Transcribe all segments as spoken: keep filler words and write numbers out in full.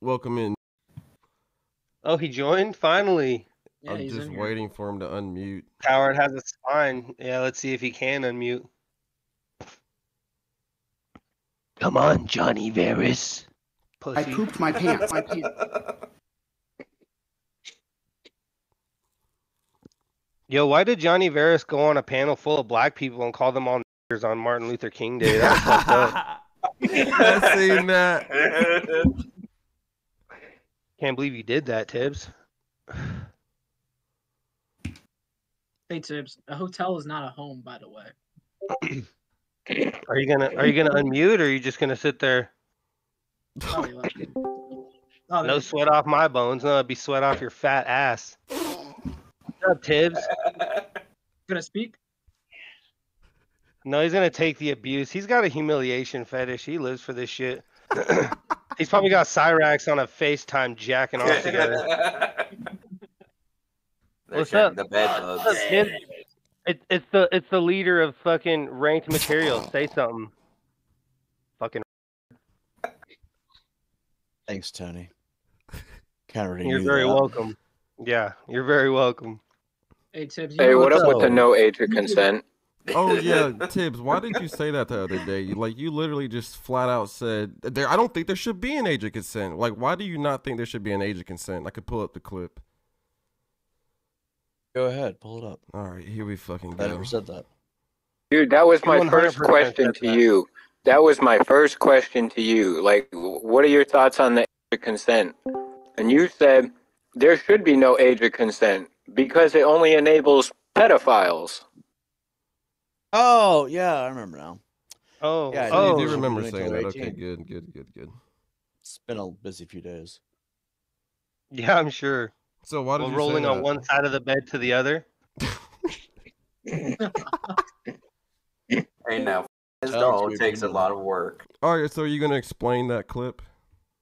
Welcome in. Oh, he joined finally. Yeah, I'm just waiting for him to unmute. Howard has a spine. Yeah, let's see if he can unmute. Come on, Johnny Varys. Pussy. I pooped my pants. My pants. Yo, why did Johnny Varys go on a panel full of black people and call them all niggers on Martin Luther King Day? That was fucked up. I seen that. Can't believe you did that, Tibbz. Hey Tibbz, a hotel is not a home, by the way. Are you gonna Are you gonna unmute, or are you just gonna sit there? Oh, oh, no sweat off my bones. No, it'd be sweat off your fat ass. What's up, Tibbz? Gonna speak? No, he's gonna take the abuse. He's got a humiliation fetish. He lives for this shit. He's probably got Cyrax on a FaceTime jacking off together. What's up? The bed bugs. What's up, Tibbz? It, it's the it's the leader of fucking Ranked Material. Say something. Fucking. Thanks, Tony. Can't really you're very that. welcome. Yeah, you're very welcome. Hey, Tibbz. Hey, what up, up with the no age of consent? Oh yeah, Tibbz, why did you say that the other day? Like, you literally just flat out said, "There, I don't think there should be an age of consent." Like, why do you not think there should be an age of consent? I could pull up the clip. Go ahead, pull it up. All right, here we fucking go. I never said that. Dude, that was my first question to you. That was my first question to you. Like, what are your thoughts on the age of consent? And you said there should be no age of consent because it only enables pedophiles. Oh, yeah, I remember now. Oh, yeah, I oh. do remember saying that. Okay, good, good, good, good. It's been a busy few days. Yeah, I'm sure. So why did well, you rolling say that? On one side of the bed to the other? Hey, now, this doll takes a lot of work. All right, so are you going to explain that clip?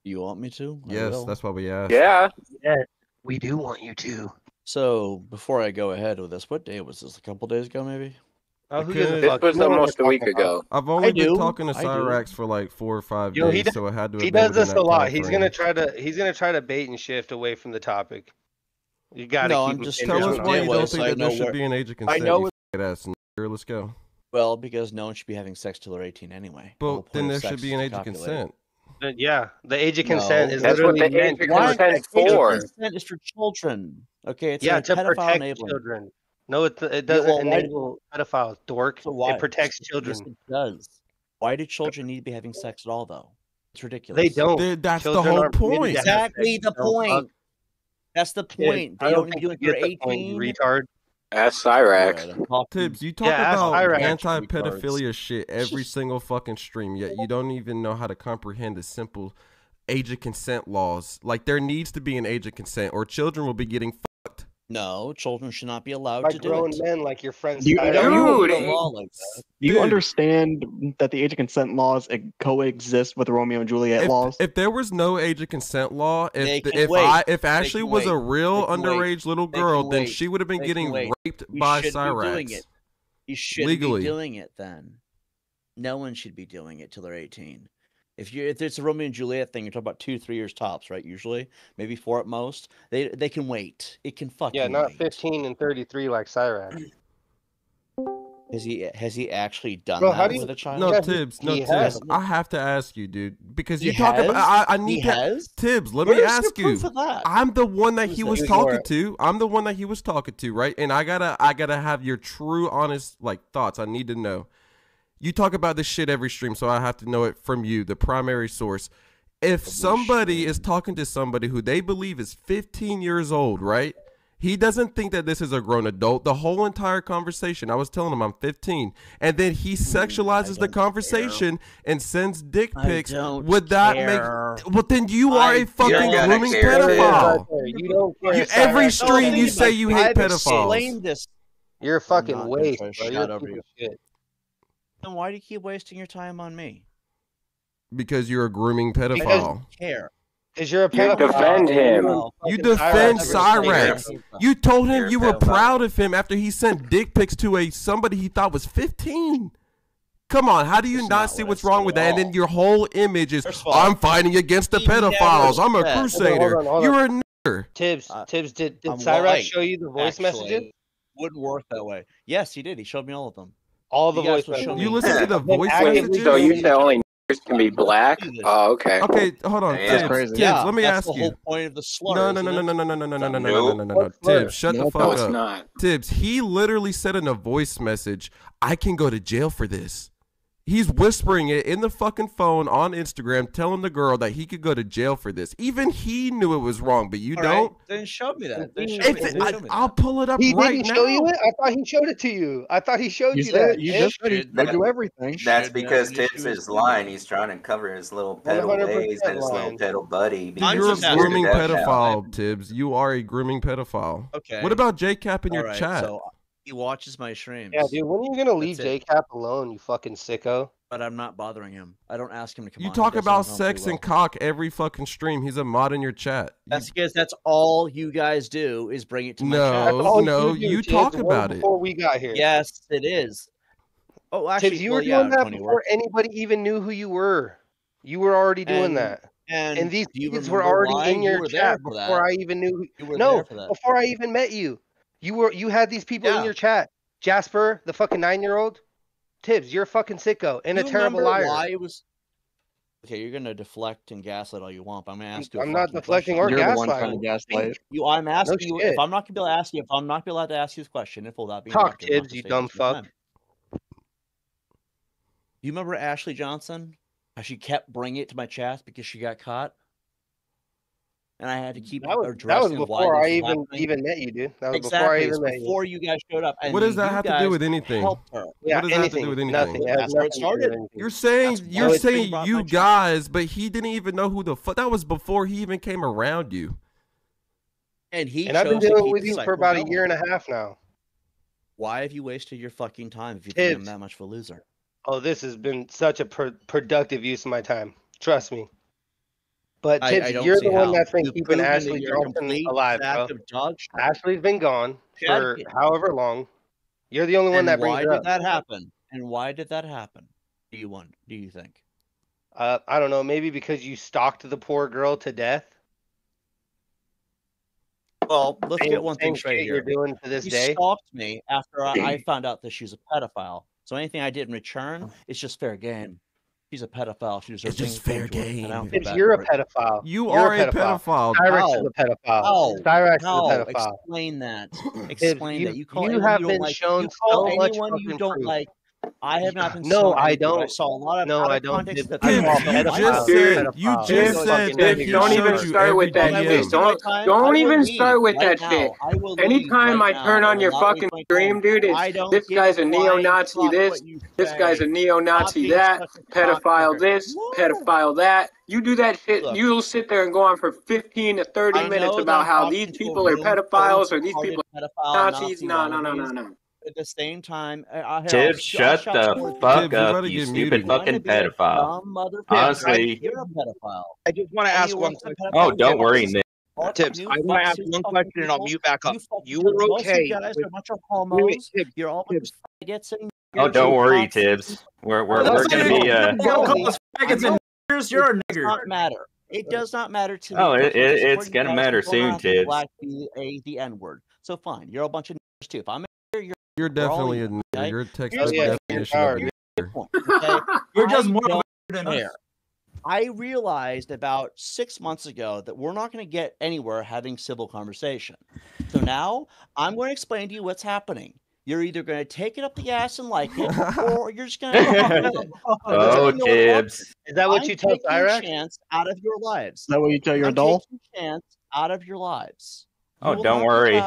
You want me to? I yes, will. That's why we asked. Yeah. yeah, we do want you to. So before I go ahead with this, what day was this? A couple days ago, maybe? Oh, who this fuck? was almost a week ago. I've only I been do. talking to Cyrax for like four or five Yo, days, does, so I had to. He does this a lot. He's gonna try to. He's gonna try to bait and shift away from the topic. You gotta. No, keep I'm just telling us why you don't think that there should be an age of consent. I know. Let's go. Well, because no one should be having sex till they're eighteen anyway. But then there should be an age of consent. Yeah, the age of consent is literally what the age of consent is for. Consent is for children. Okay, it's yeah to protect children. No, it, it doesn't yeah, well, enable why, pedophiles, dork. So it protects children. Yes, it does. Why do children need to be having sex at all, though? It's ridiculous. They don't. They're, that's children the whole point. Exactly the point. Fuck. That's the point. Dude, they don't, don't do it for eighteen. Point, retard. Ask Cyrax. Tibbz, you talk yeah, about anti-pedophilia shit every single fucking stream, yet you don't even know how to comprehend the simple age of consent laws. Like, there needs to be an age of consent, or children will be getting fucked. No, children should not be allowed like to do grown it. Men like your friends. You, you, don't a law like that. Do you Dude. understand that the age of consent laws coexist with the Romeo and Juliet if, laws? If there was no age of consent law, if the, if wait. I if Ashley was wait. a real underage wait. little girl, then wait. she would have been they getting raped you by Cyrax. You shouldn't Legally. be doing it then. No one should be doing it till they're eighteen. If you if it's a Romeo and Juliet thing, you're talking about two, three years tops, right? Usually, maybe four at most. They they can wait. It can fucking yeah, not wait. fifteen and thirty-three like Cyrax. Has he has he actually done Bro, that how do you, with a child? No, Tibbz, no Tibbz. I have to ask you, dude, because you talk about. I, I need to Tibbz. Let Where's me ask you. I'm the one that Who's he was talking Europe? to. I'm the one that he was talking to, right? And I gotta I gotta have your true, honest like thoughts. I need to know. You talk about this shit every stream, so I have to know it from you, the primary source. If Holy somebody shit. is talking to somebody who they believe is fifteen years old, right? He doesn't think that this is a grown adult. The whole entire conversation, I was telling him I'm fifteen. And then he sexualizes the conversation care. and sends dick pics. Would that care. make... Well, then you are I a fucking grooming pedophile. You don't care. You, every stream you say you hate pedophiles. This. You're a fucking waste, bro. You're a piece of shit. Then why do you keep wasting your time on me? Because you're a grooming pedophile. Care. Because you're a pedophile. You defend him. You defend Cyrax. You told him you were proud of him after he sent dick pics to a somebody he thought was fifteen. Come on, how do you not see what's wrong with that? And then your whole image is, I'm fighting against the pedophiles. I'm a crusader. You're a nigger. Tibbz, Tibbz, did did Cyrus show you the voice messages? Wouldn't work that way. Yes, he did. He showed me all of them. All the voice messages. You listen to the voice messages? So you say only niggers can be black? Oh, okay. Okay, hold on. That's crazy. Tibbz, let me ask you. That's the whole point of the slur. No, no, no, no, no, no, no, no, no, no, no, no, no, no. Tibbz, shut the fuck up. No, it's not. Tibbz, he literally said in a voice message, I can go to jail for this. He's whispering it in the fucking phone on Instagram, telling the girl that he could go to jail for this. Even he knew it was wrong, but you All don't. Right. Then show me that. Then show me that. I, show me I'll that. pull it up he right didn't now. Show you it? I thought he showed it to you. I thought he showed you, you that. You just showed it. They do everything. That's because Tibbz is lying. He's trying to cover his little pedal ways and his little pedal buddy. You're a grooming pedophile, Tibbz. You are a grooming pedophile. Okay. What about J Cap in All your right, chat? So he watches my streams. Yeah, dude, when are you going to leave J Cap alone, you fucking sicko? But I'm not bothering him. I don't ask him to come you on. You talk about sex and well. cock every fucking stream. He's a mod in your chat. That's because that's all you guys do is bring it to my no, chat. No, no, you, you talk about it. Before we got here. Yes, it is. Oh, actually, Tibbz, you well, were doing yeah, that before works. anybody even knew who you were. You were already doing and, that. And, and these kids were already in your you chat before that. I even knew. Who, you were no, before I even met you. You were you had these people yeah. in your chat. Jasper, the fucking nine-year-old. Tibbz, you're a fucking sicko and you a terrible liar. Why it was... Okay, you're gonna deflect and gaslight all you want, but I'm gonna ask you. I'm not deflecting question. or gaslighting. Gaslight. You, I'm asking no you shit. if I'm not gonna be able to ask you if I'm not gonna be allowed to ask you this question. If will that be talk, Tibbz, you dumb fuck. You remember Ashley Johnson? How she kept bringing it to my chat because she got caught. And I had to keep that was, addressing that was before why I even happening. even met you, dude. That was exactly. before I even met you. Before you guys showed up. And what does that have to do with anything? Her. Yeah, what does anything, that have to do with anything? Nothing. That's where it started. You're saying That's you're saying you guys, but he didn't even know who the fuck. That was before he even came around you. And he and I've been dealing with you for about a year and a half now. Why have you wasted your fucking time if you think I'm that much of a loser? Oh, this has been such a pro productive use of my time. Trust me. But Tibbz, I, I you're the one how. that's been You've keeping Ashley Johnson alive, bro. Ashley's been gone Chad, for however long. You're the only one that brings her up. Why did that happen? And why did that happen? Do you want? Do you think? Uh, I don't know. Maybe because you stalked the poor girl to death. Well, let's get one thing straight here. You're doing to this you day. stalked me after I, I found out that she's a pedophile. So anything I did in return, it's just fair game. She's a pedophile. She's it's just fair game. Tibbz, you're a pedophile. You you're are a pedophile. Cyrus is a pedophile. Cyrus is a pedophile. Explain that. Explain you, that. You, call you have you been like, shown you so much anyone you don't proof. like. I have not been. No, I don't. I saw a lot of no, I don't. Tibbz, Tibbz, Tibbz, you, just said, you just said. That he don't even start with that. Don't don't even start with that shit. Anytime I turn on your fucking stream, dude, it's this guy's a neo-Nazi. This this guy's a neo-Nazi. That pedophile. This pedophile. That. You do that shit, Look, you'll sit there and go on for fifteen to thirty minutes about how these people are pedophiles or these people are Nazis. No, no, no, no, no. At the same time, I have Tibbz, shut the fuck up, you stupid fucking pedophile. Honestly, you're a pedophile. I just want to ask one question. Oh, don't worry, Nick. Tibbz, I want to ask one question and I'll mute back up. You were okay. You're all faggots and. Oh, don't worry, Tibbz. We're we're we're gonna be uh. You're a nigger. It does not matter. It does not matter to me. Oh, it, it, it's gonna matter soon, Tibbz. The N-word. So fine, you're a bunch of niggers too. If I'm You're definitely a nigger. Your textbook definition of a nigger. You're just more of a nigger than us. I realized about six months ago that we're not going to get anywhere having civil conversation. So now I'm going to explain to you what's happening. You're either going to take it up the ass and like it, or you're just going to. Oh, Tibbz. Is that what I'm you tell Iraq? Chance out of your lives. Is that what you tell your I'm adult? Chance out of your lives. You oh, don't worry.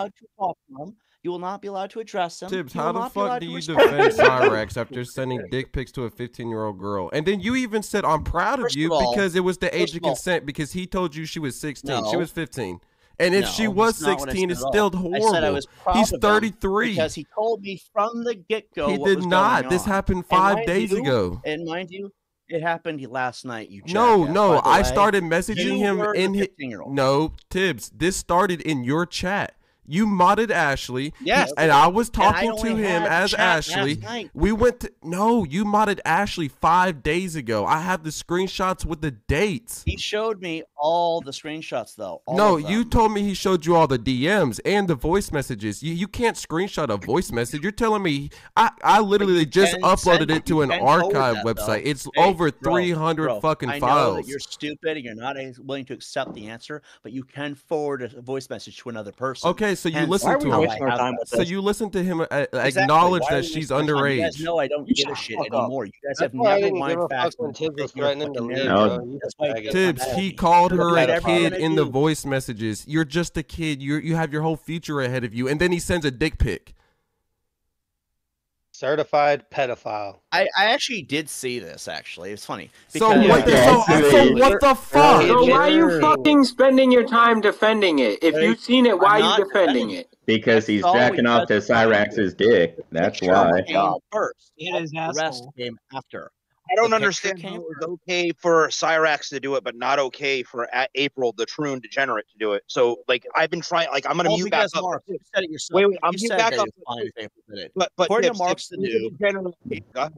You will not be allowed to address him. Tibbz, how the fuck do you defend Cyrex after sending dick pics to a fifteen-year-old girl? And then you even said, I'm proud of you because it was the age of consent because he told you she was sixteen. She was fifteen. And if she was sixteen, it's still horrible. He's thirty-three. Because he told me from the get-go what was going on. He did not. This happened five days ago. And mind you, it happened last night. You no, no. I started messaging him in his... No, Tibbz, this started in your chat. You modded Ashley. Yes. And I was talking to him as Ashley. We went to, no, you modded Ashley five days ago. I have the screenshots with the dates. He showed me all the screenshots though. No, you told me he showed you all the D Ms and the voice messages. You you can't screenshot a voice message. You're telling me I, I literally just uploaded it to an archive website. It's over three hundred fucking files. I know that you're stupid and you're not willing to accept the answer, but you can forward a voice message to another person. Okay, so you listen to him. So you listen to him acknowledge that she's underage. You guys know I don't give a shit anymore. You guys have never mind facts. Tibbz, he called her a kid in the voice messages. You're just a kid. You you have your whole future ahead of you, and then he sends a dick pic. Certified pedophile. I, I actually did see this, actually. It's funny. So what, yeah. so, so what the fuck? So why are you fucking spending your time defending it? If you've seen it, why are you defending it? Because he's jacking off this Cyrax's dick. That's why. First, the rest came after. I don't understand how it was okay for Cyrax to do it, but not okay for April, the Troon degenerate, to do it. So, like, I've been trying. Like, I'm gonna mute back up. You said it yourself. Wait, wait, I'm muting back up. But, but, according to Mark's the dude, because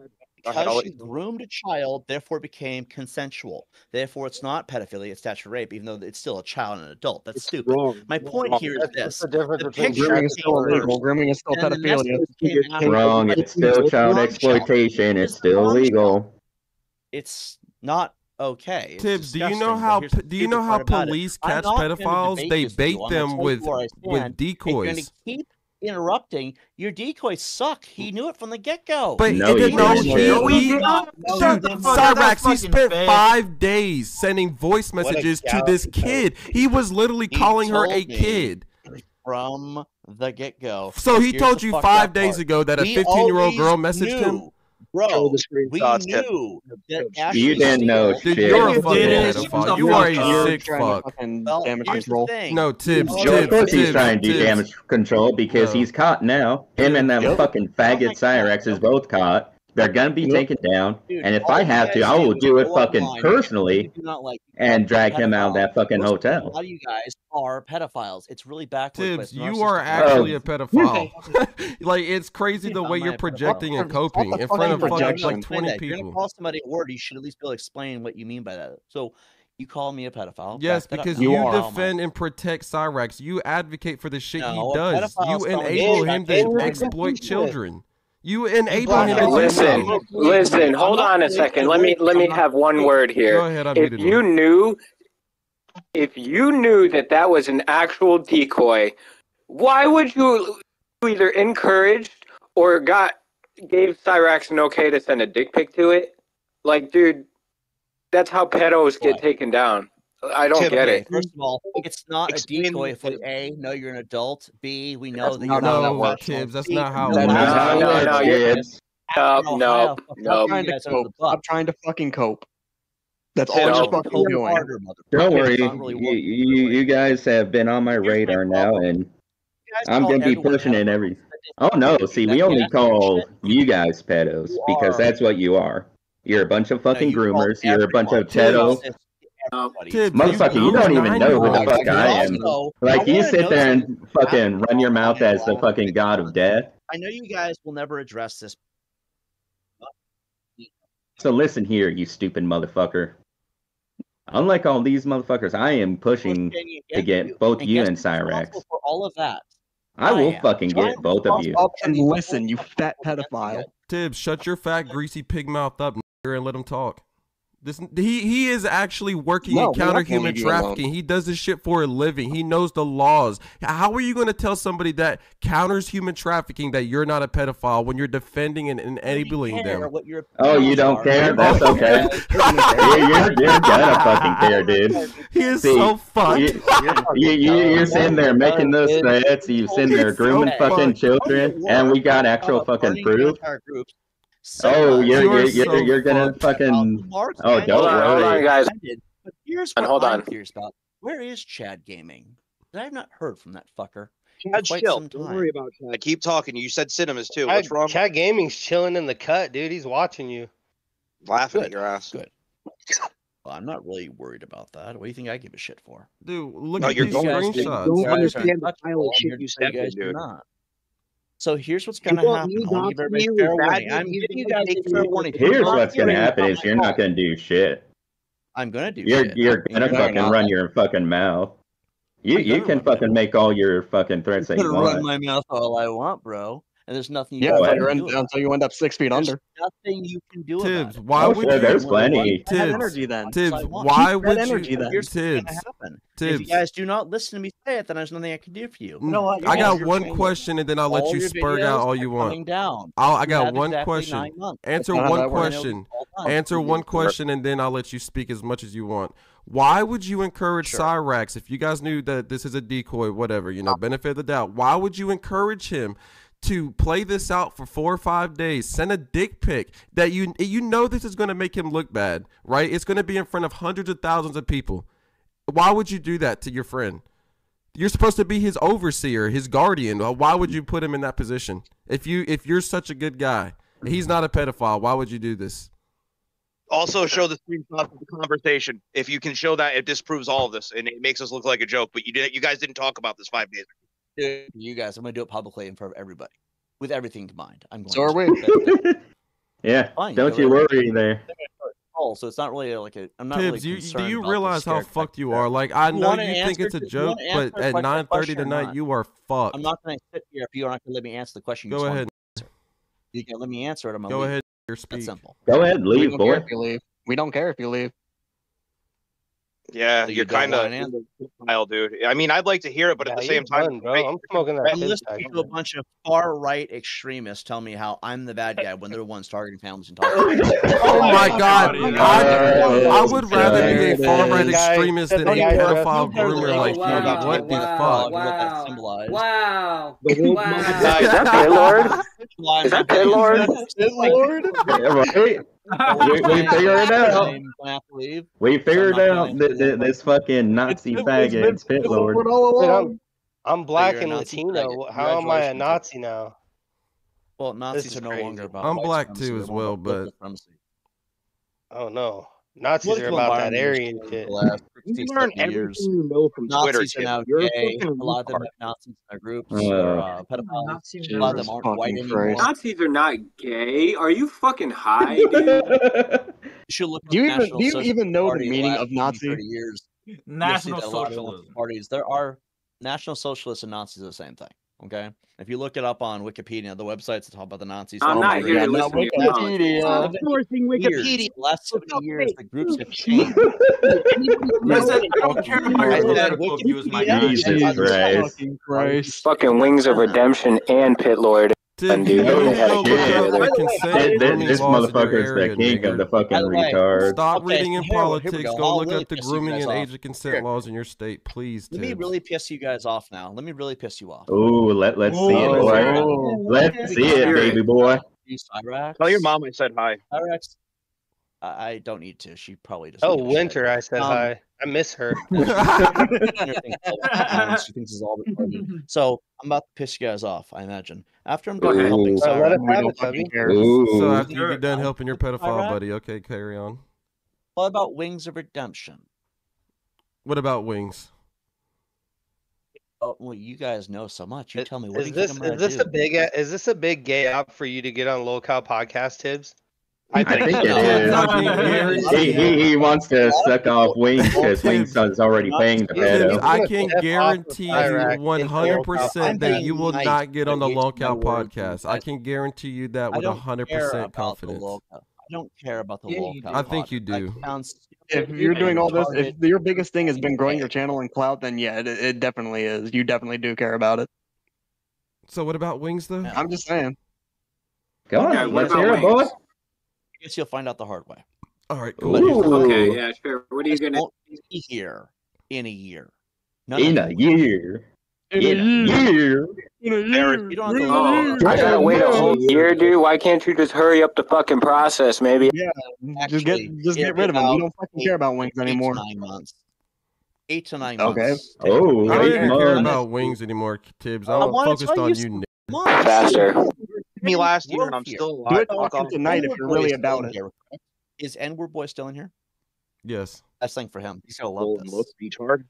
she groomed a child, therefore became consensual. Therefore, it's not pedophilia; it's statutory rape, even though it's still a child and an adult. That's stupid. My point here is this: the picture is still illegal. Grooming is still pedophilia. Wrong. It's still child exploitation. It's still illegal. It's not okay. Tibbz, do you know how do you know how police catch pedophiles? They bait them with with decoys. Interrupting your decoys suck. He knew it from the get go. But no, he didn't know. He Cyrax. He spent five days sending voice messages to this kid. He was literally calling her a kid from the get go. So he told you five days ago that a fifteen year old girl messaged him. Bro, we knew that Ashley you didn't know shit. You're a fucking pedophile. You are a sick fuck. Well, damage control. No, Tibbz. Of course he's trying to do damage control because he's caught now. Him and that fucking faggot Cyrax is both caught. They're gonna be taken down. And if I have to, I will do it fucking personally and drag him out of that fucking hotel. A lot of you guys are pedophiles. It's really backwards. Tibbz, you are actually a pedophile. Like, it's crazy the way you're projecting and coping in front of fucking like twenty people. You're gonna call somebody a word. You should at least be able to explain what you mean by that. So you call me a pedophile. Yes, because you defend and protect Cyrax. You advocate for the shit he does. You enable him to exploit children. You enable him. Listen, listen. Hold on a second. Let me let me have one word here. Go ahead, if you knew, if you knew that that was an actual decoy, why would you either encouraged or got gave Cyrax an okay to send a dick pic to it? Like, dude, that's how pedos get taken down. I don't Typically, get it. First of all, it's not Explain a decoy for A, no, you're an adult. B, we know that's that you're not that works. Tibbz, that's not how it works. No, no, no, no, no. I'm trying to fucking cope. That's all no. you're fucking doing. Harder, don't worry. Really you, you, you guys have been on my radar now, and I'm going to be pushing it every... Oh, no. See, we only call you guys pedos because that's what you are. You're a bunch of fucking groomers. You're a bunch of pedos. Motherfucker, you, you don't even know who the fuck I am. Like, you sit there and fucking run your mouth as the fucking god of death. I know you guys will never address this. So listen here, you stupid motherfucker. Unlike all these motherfuckers, I am pushing to get both you and Cyrax. For all of that, I will fucking get both of you. And listen, you fat pedophile. Tibbz, shut your fat greasy pig mouth up and let him talk. This, he he is actually working no, in counter-human trafficking. He does this shit for a living. He knows the laws. How are you going to tell somebody that counters human trafficking that you're not a pedophile when you're defending and, and enabling them? Oh, you don't are. care? That's okay. you're, you're, you're gonna fucking care, dude. He is See, so fucked. You, you, you, you're sitting there making those threats. You're sitting there grooming so fucking children, and we got actual fucking proof. So, oh, you're you're, you're, so you're gonna fucking. Mark's oh, don't hold on, guys. But here's what hold I'm on. Curious about. Where is Chad Gaming? I have not heard from that fucker. Chad's chill. Don't worry about Chad. I keep talking. You said cinemas too. What's wrong? Chad Gaming's chilling in the cut, dude. He's watching you, laughing Good. at your ass. Good. Well, I'm not really worried about that. What do you think I give a shit for? Dude, look no, at these screenshots. You don't understand the pile of shit you said, guys. Do not. So here's what's going to happen. I'll give everybody a fair warning. I'm giving you guys a fair warning. Here's what's going to happen is you're not going to do shit. I'm going to do shit. You're going to fucking run your fucking mouth. You you can fucking make all your fucking threats that you want. I'm going to run my mouth all I want, bro. And there's nothing you yeah, can do until about. You end up six feet there's under. Nothing you can do Tibbz, about it. Why would yeah, you there's plenty. Tibbz, energy then. Tibbz, why would energy you? Then. Here's Tibbz, happen. Tibbz. If you guys do not listen to me say it, then there's nothing I can do for you. Mm. No, I got one video, question, and then I'll let you spurt out all you want. Down. I'll, I got one exactly question. Answer one question. Answer one question, and then I'll let you speak as much as you want. Why would you encourage sure. Cyrax if you guys knew that this is a decoy, whatever, you know, benefit of the doubt? Why would you encourage him to play this out for four or five days, send a dick pic that you you know this is going to make him look bad, right? It's going to be in front of hundreds of thousands of people. Why would you do that to your friend? You're supposed to be his overseer, his guardian. Why would you put him in that position? If you if you're such a good guy, he's not a pedophile. Why would you do this? Also, show the screenshot of the conversation. If you can show that, it disproves all of this and it makes us look like a joke. But you did you guys didn't talk about this five days ago. You guys, I'm gonna do it publicly in front of everybody with everything in mind. I'm going so are we. Yeah, fine. Don't you worry there. Oh, so it's not really like a I'm not Tibbz, really concerned. Do you realize how fucked you are? Like, I know you think it's a joke, but at nine thirty tonight you are fucked. I'm not gonna sit here if you're not gonna let me answer the question. Go ahead. You can let me answer it. I'm gonna go ahead. Your speech. Go ahead, leave, boy. We don't care if you leave. Yeah, so you're you kind of an dude. I mean, I'd like to hear it, but yeah, at the same time, done, I'm smoking that. I'm listening to a bunch of far right extremists tell me how I'm the bad guy when they're the ones targeting families and talking. Oh my God, God. I, I would rather be a far right extremist than a pedophile groomer like you. Wow. What the wow. fuck? Wow! Wow! Wow! Is that Pit Lord? Pit Lord? Right. We, we figure it out. We figured out that this, this fucking Nazi faggot is Pit Lord. Dude, I'm, I'm black and Latino. How am I a Nazi now? Well, Nazis are no longer about. I'm black too as well, but. Oh no. Nazis are about that Aryan shit. You learn everything you know from Nazis Twitter. Are now gay. A lot of them have Nazis in their groups. Uh, or, uh, Nazis a lot of them aren't white anymore. Nazis are not gay. Are you fucking high, dude? You look do you even, do you even know the meaning of Nazi? Years, National Socialist parties. There are National Socialists and Nazis are the same thing. Okay, if you look it up on Wikipedia, the websites that talk about the Nazis. I'm not here to listen to Wikipedia. Forcing Wikipedia. Last seventy years, the groups have changed. Listen, I don't care about your political views, my guy. Jesus Christ! Fucking Wings of Redemption and Pit Lord. Dude, dude, this motherfucker is the king of the fucking retard. Stop reading in politics. Go look up the grooming and age of consent laws in your state, please. Let me really piss you guys off now. Let me really piss you off. Ooh, let let's see it, boy. Let's see it, baby boy. Tell your mom I said hi. I don't need to. She probably doesn't. Oh, Winter, I said hi. I miss her. She thinks it's all so I'm about to piss you guys off, I imagine. After I'm done Ooh. helping Sarah, so after you're done helping your pedophile buddy, okay, carry on. What about Wings of Redemption? What about Wings? Oh, well, you guys know so much. You it, tell me. What is do you this? Think I'm is this do? a big? Is this a big gay app for you to get on Low Cow podcast, Tibbz? I think, I think it is. he, he, he wants to suck off Wings because Wings is already paying the pedo. I can guarantee you one hundred percent that you will not get on the Low Cow podcast. I can guarantee you that with one hundred percent confidence. I don't care about the Low Cow. I think you do. If you're doing all this, if your biggest thing has been growing your channel and clout, then yeah, it, it definitely is. You definitely do care about it. So what about Wings, though? I'm just saying. Go on, let's hear it, boy. I guess you'll find out the hard way. All right. Cool. Okay. Yeah. Sure. What are you gonna be here in a year? None in a year. In, in a year. In a year. You don't have to oh, I gotta wait a whole year, dude. Why can't you just hurry up the fucking process, maybe? Yeah. Actually, just get just get rid of them. You don't fucking care about Wings anymore. Nine months. Eight to nine okay. months. Okay. Oh. I don't months. care about Wings anymore, Tibbz. I'm focused on you. Faster. Me last year, and I'm still alive. Do it tonight if you're really about it. Is N-word boy still in here? Yes. Best thing for him. He's gonna love Golden this. Looks, beach hard.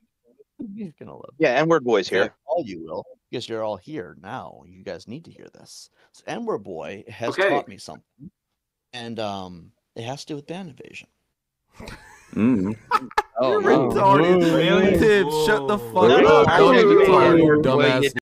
He's gonna love. Yeah, N-word boy's here. Yeah, all you will, because you're all here now. You guys need to hear this. So N-word boy has okay. taught me something, and um, it has to do with band invasion. Mm. Oh, you're no. retarded, really? Tibbz, shut the fuck no, up. Don't even talk, dumbass.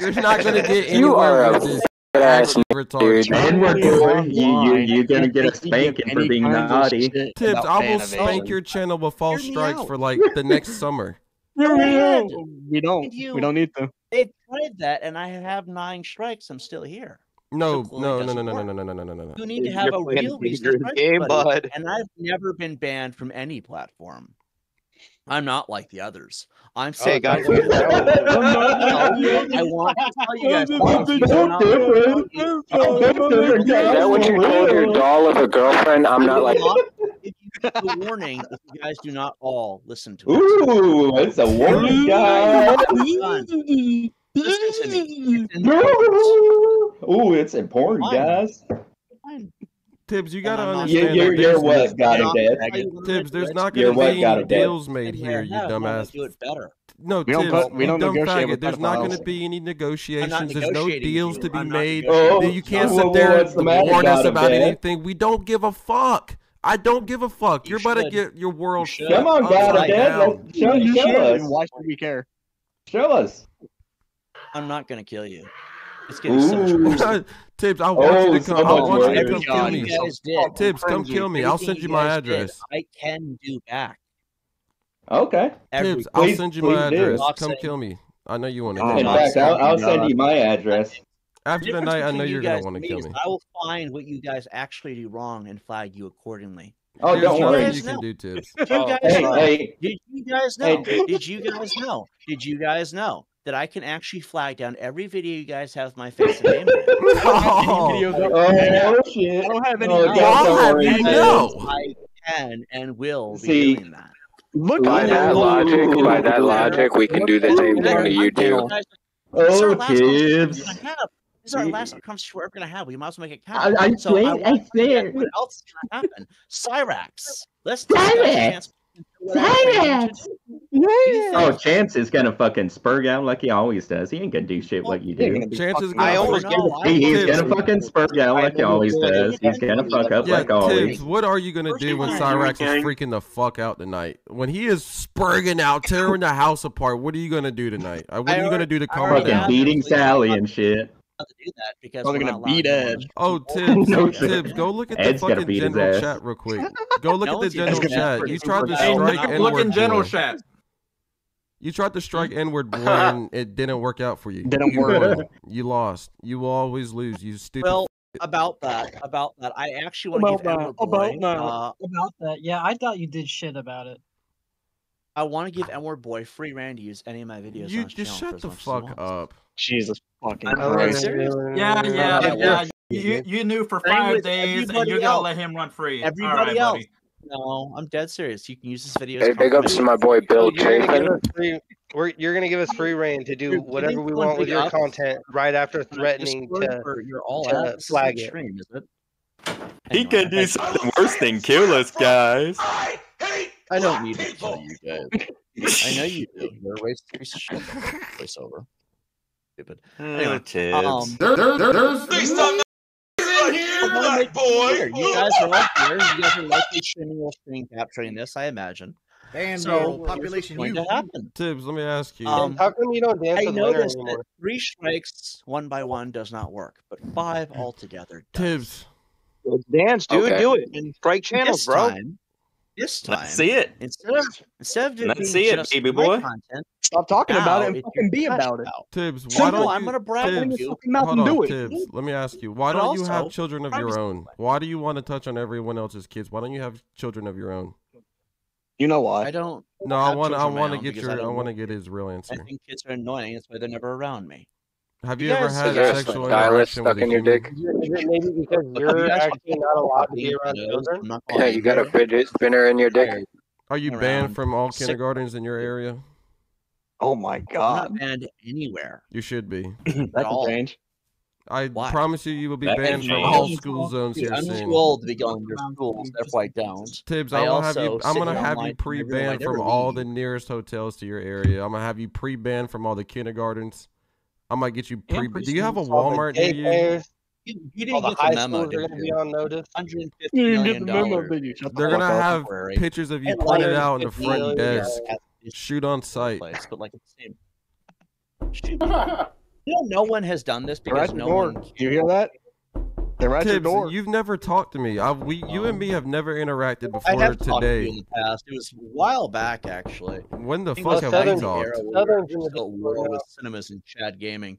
You're not gonna get anywhere with this. Ass, dude. You, you, you're gonna get a spanking for being naughty. Tibbz, I will spank your channel with false strikes for like the next summer. We don't. We don't need to. They tried that, and I have nine strikes. I'm still here. No, no, no, no, no, no, no, no, no, no, no. You need to have a real reason. And I've never been banned from any platform. I'm not like the others. I'm saying, oh, guys, I want to tell you guys. Is that what you call your doll of a girlfriend? I'm not like that. The warning that you guys do not all listen to us. Ooh, it's a warning, guys. Listen to me. It's Ooh, it's important, Fine. guys. Fine. Tibbz, you gotta understand. You're, you're, you're what got it, Dad. Tibbz, there's not gonna be any deals made here, you dumbass. Do it better. No, Tibbz, we don't negotiate. There's not gonna be any negotiations. There's no deals to be made. You can't sit there and warn us about anything. We don't give a fuck. I don't give a fuck. You're about to get your world shut. Come on, Dad. Show us. Why should we care? Show us. I'm not gonna kill you. It's getting so much worse. Tibbz, I want oh, you to come. I want you to come kill me. Oh, Tibbz, come kill me. I'll send you my address. I can do back. Okay. Tibbz, I'll send you my address. Come kill me. I know you want to. Oh, in fact, I'll, I'll send you my address. After the night, I know you're gonna want to kill me. I will find what you guys actually do wrong and flag you accordingly. Oh, There's don't worry. You can do Tibbz. Did you guys know? Did you guys know? Did you guys know? Did you guys know? That I can actually flag down every video you guys have with my face and name. Oh, any videos oh shit! I don't have any. Oh, guys, no. I can and will See, be doing that. Look by that know. logic, by that logic, we can do the same thing that you do. Oh, Tibbz. This is our last conference we're ever going to have. We might as well make it count. I, I so think, I, I think. What else is going to happen? Cyrax. Let's Cyrax. It. Yes. Yes. Oh, Chance is gonna fucking spurg out like he always does. He ain't gonna do shit like you do. Chance is gonna. I always know, he, he's Tibbz. gonna fucking spurg out like he always does. He's gonna fuck up yeah, like Tibbz, always. What are you gonna do when Cyrax is freaking the fuck out tonight? When he is spurging out, tearing the house apart, what are you gonna do tonight? What are you gonna do to calm down? Fucking beating Sally and shit. To do that because oh, they're gonna beat Edge. Oh, Tibbz, no, Tibbz, go look at Ed's the fucking general chat real quick. Go look no at the general chat. You tried to strike N-word. Look in general boy. chat. You tried to strike N-word boy and it didn't work out for you. Didn't work. You lost. You will always lose. You stupid. Well, about that, about that, I actually want to give N-word boy. About, uh, about that, yeah, I thought you did shit about it. I want to give N-word boy free reign to use any of my videos. You on just shut the fuck up. Jesus fucking Christ. Yeah, yeah, yeah. You, you knew for five days and you're gonna let him run free. Everybody else. No, I'm dead serious. You can use this video. Hey, big ups to my boy Bill Chapin. You're gonna give us free reign to do whatever we want with your content right after threatening to flag it. He could do something worse than kill us, guys. I don't need to kill you guys. I know you do. You're a waste of shit. Voiceover. But anyway, Tibbz. Um, there, there, there, there's there's something in here, black boy. You guys are right here. You guys are likely streaming or screen capturing this, I imagine. Damn, so population going you. to happen. Tibbz, let me ask you. Um, How come you don't dance I with noticed winner that three strikes one by one does not work, but five altogether does. Tibbz, well, dance, dude, okay. do it and strike channels, this bro. Time, This time, Let's see it. Instead of instead of Let's see it, baby boy. Content, stop talking now, about it and fucking be about it. Tibbz, why Simple, don't you, I'm gonna brag Tibbz, on you. Hold on, do it. Tibbz, let me ask you, why but don't also, you have children of your own? Why do you want to touch on everyone else's kids? Why don't you have children of your own? You know why? I don't. No, I want. I want to get your. I, I want to get his real answer. I think kids are annoying. That's why they're never around me. Have you yes, ever had yes, sexual like interaction with a human? Dick? Maybe because you're actually not allowed to be around children. Yeah, you got a fidget spinner in your dick. Are you banned from all kindergartens in your area? Oh my God! I'm not banned anywhere. You should be. That's a change. I Why? promise you, you will be that banned from all school zones here soon. I'm too old to be going to your schools. That's why I don't. Tibbz, I I will have you, I'm going to have you pre-banned from all the nearest hotels to your area. I'm going to have you pre-banned from all the kindergartens. I'm going to get you pre Do you have a Walmart near you? You, you didn't get the high memo, schools are going to be on notice. one hundred fifty million dollars. The They're going to have pictures of you pointed out on the front desk. Shoot on sight. Place, but like you know, no one has done this because no door. one. You hear that? They're at Tibbz, your door. You've never talked to me. I, we, you um, and me have never interacted before I have today. To you in the past. It was a while back, actually. When the fuck have we talked? Southern's in the war with cinemas and Chad Gaming.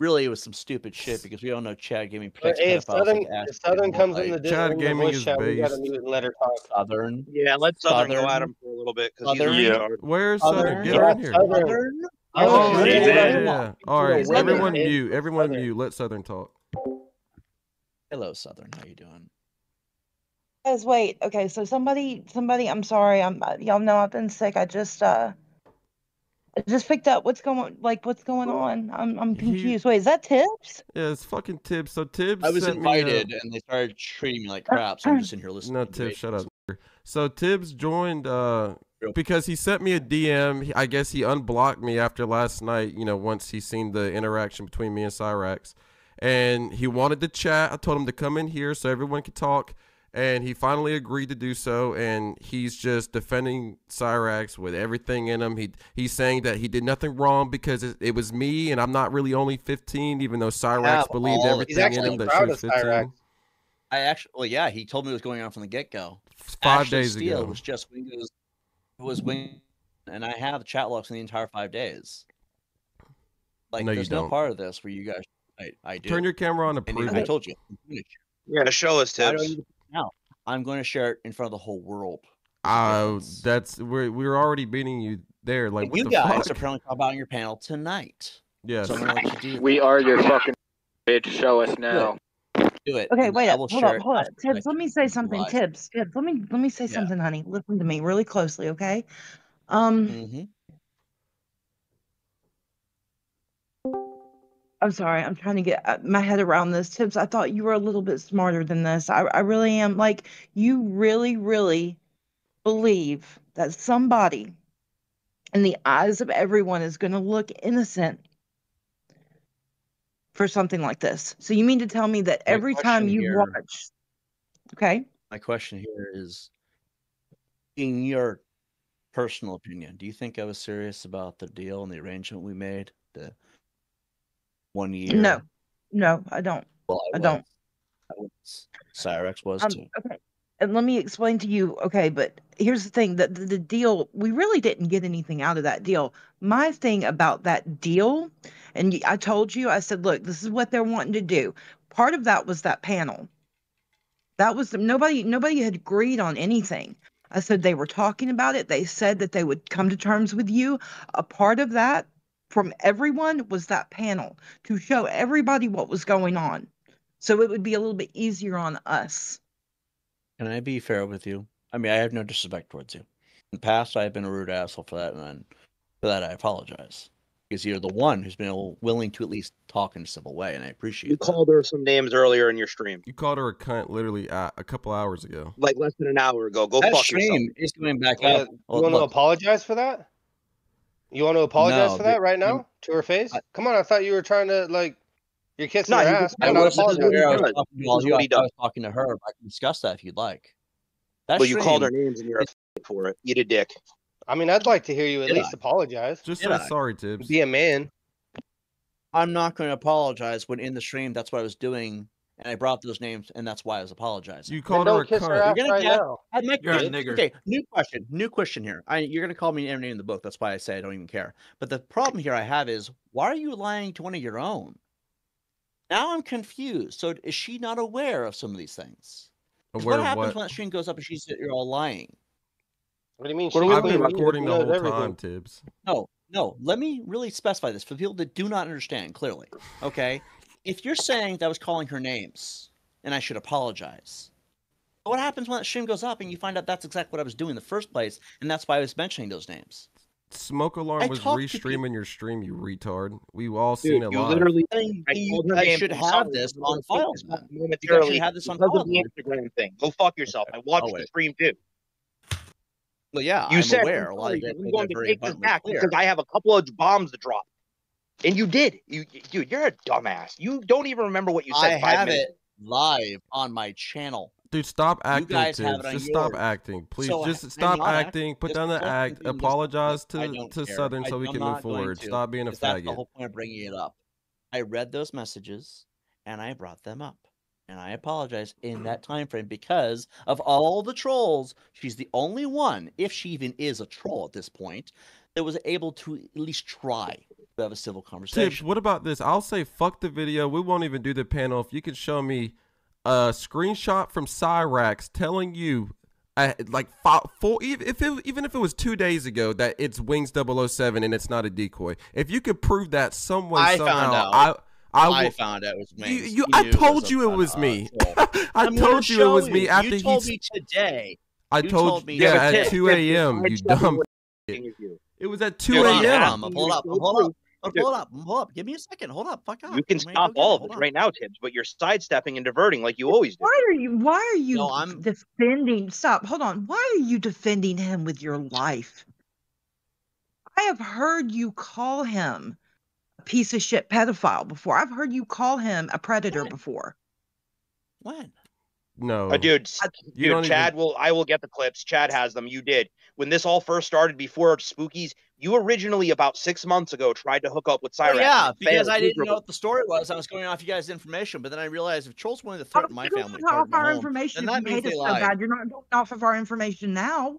Really, it was some stupid shit because we all know Chad Gaming protects hey, if Southern, if Southern comes in the Chad Gaming is chat, based. Letter Southern. Yeah, let Southern, Southern go at him for a little bit. Southern. Yeah. Where's Southern? Southern? Get yeah, on here. Southern. Oh, yeah. Yeah. yeah. All right, Southern. everyone mute. Everyone Southern. mute. Let Southern talk. Hello, Southern. How you doing? Guys, wait. Okay, so somebody, somebody. I'm sorry. I'm. Y'all know I've been sick. I just. uh I just picked up what's going like what's going on. I'm I'm confused. Wait, is that Tibbz? Yeah, it's fucking Tibbz. So Tibbz I was invited and they started treating me like crap, so I'm just in here listening. No, Tibbz, shut up. So Tibbz joined uh because he sent me a D M. I guess he unblocked me after last night, you know, once he seen the interaction between me and Cyrax. And he wanted to chat. I told him to come in here so everyone could talk. And he finally agreed to do so, and he's just defending Cyrax with everything in him. He He's saying that he did nothing wrong because it, it was me, and I'm not really only fifteen, even though Cyrax yeah, believed all, everything in him that she was fifteen. Cyrax. I actually, well, yeah, he told me it was going on from the get-go. Five Ashley days Steele ago. It was just Windows, it was Windows, and I have chat logs in the entire five days. Like, no, there's no don't. part of this where you guys, I, I do. Turn your camera on to prove it. I told you. Yeah, to show us Tibbz. Now I'm going to share it in front of the whole world. Oh, uh, that's we're we're already beating you there. Like what you the guys fuck? are probably talking about on your panel tonight. Yes, so I'm gonna let you do we are your fucking bitch. Show us now. Do it. Do it. Okay, wait up. Hold on, hold on. Tibbz, let me say something. Live. Tibbz, Tibbz, let me let me say yeah. something, honey. Listen to me really closely, okay? Um, mm-hmm. I'm sorry. I'm trying to get my head around this. Tibbz, I thought you were a little bit smarter than this. I, I really am. Like, you really, really believe that somebody in the eyes of everyone is going to look innocent for something like this. So you mean to tell me that every time you here, watch... Okay? My question here is, in your personal opinion, do you think I was serious about the deal and the arrangement we made? The... One year. No, no, I don't. Well, I, I don't. I was. Cyrax was um, too. Okay, and let me explain to you. Okay, but here's the thing: that the, the deal, we really didn't get anything out of that deal. My thing about that deal, and I told you, I said, look, this is what they're wanting to do. Part of that was that panel. That was the, nobody. Nobody had agreed on anything. I said they were talking about it. They said that they would come to terms with you. A part of that. From everyone was that panel to show everybody what was going on. So it would be a little bit easier on us. Can I be fair with you? I mean, I have no disrespect towards you. In the past, I've been a rude asshole for that, and for that I apologize. Because you're the one who's been willing to at least talk in a civil way, and I appreciate it. You that. called her some names earlier in your stream. You called her a cunt literally uh, a couple hours ago. Like less than an hour ago. Go that fuck yourself. That stream is going back uh, up. You well, want to look. apologize for that? You want to apologize no, for that right now? I'm, to her face? I, Come on, I thought you were trying to, like, you're kissing no, her you, ass. I, I, I, was talking, I was talking to her. I can discuss that if you'd like. That's but you called her names and you're upset for it. Eat a dick. I mean, I'd like to hear you at Did least I? apologize. Just say sorry, Tibbz. Be a man. I'm not going to apologize when in the stream, that's what I was doing. And I brought those names, and that's why I was apologizing. You called her a cunt. You're gonna get. I'm like, you're a nigger. Okay, new question. New question here. I, you're gonna call me an M and A in the book. That's why I say I don't even care. But the problem here I have is, why are you lying to one of your own? Now I'm confused. So is she not aware of some of these things? Aware what of happens what? when that stream goes up and she says you're all lying? What do you mean? What I've been recording the whole time, Tibbz. No, no. Let me really specify this for people that do not understand clearly. Okay. If you're saying that I was calling her names and I should apologize, what happens when that stream goes up and you find out that's exactly what I was doing in the first place and that's why I was mentioning those names? Smoke Alarm I was restreaming your stream, you retard. We've all Dude, seen it you live. Literally, I, you guys should have this on file. You actually have this on file. The Instagram thing. Go fuck yourself. Okay. I watched oh, the stream too. Well, yeah, you I'm said, aware. I'm, I'm going, going to take this back clear. because I have a couple of bombs to drop. And you did. You, dude, you're a dumbass. You don't even remember what you said. I five have minutes. it live on my channel. Dude, stop acting. Just yours. stop acting, please. So just stop acting. Act. Put just down the act. Apologize to to care. Southern I, so we I'm can move forward. To, stop being a faggot. That's the whole point of bringing it up. I read those messages, and I brought them up, and I apologize in that time frame because of all the trolls. She's the only one, if she even is a troll at this point, that was able to at least try. To have a civil conversation. Tibbz, what about this? I'll say fuck the video. We won't even do the panel if you can show me a screenshot from Cyrax telling you, uh, like, four, if it, even if it was two days ago, that it's Wings double oh seven and it's not a decoy. If you could prove that some way, I somehow, found out. I I, I found out it was me. You, you, I told you it was me. I told you it was me after you told me today. I told me yeah at two A M You dumb. It was at two A M Hold up! Hold up! Oh, hold up, hold up. Give me a second. Hold up. Fuck up. You can stop all of it right now, Tibbz, but you're sidestepping and diverting like you always do. Why are you why are you no, I'm... defending stop, hold on. Why are you defending him with your life? I have heard you call him a piece of shit pedophile before. I've heard you call him a predator when? before. When? No. Uh, dude, I, dude don't Chad even... will I will get the clips. Chad has them. You did. When this all first started before Spookies, you originally about six months ago tried to hook up with Cyrax. Oh, yeah, because I didn't know what the story was. I was going off you guys' information, but then I realized if trolls wanted to threaten my family, off our home, information, that you hate us so bad. You're not going off of our information now.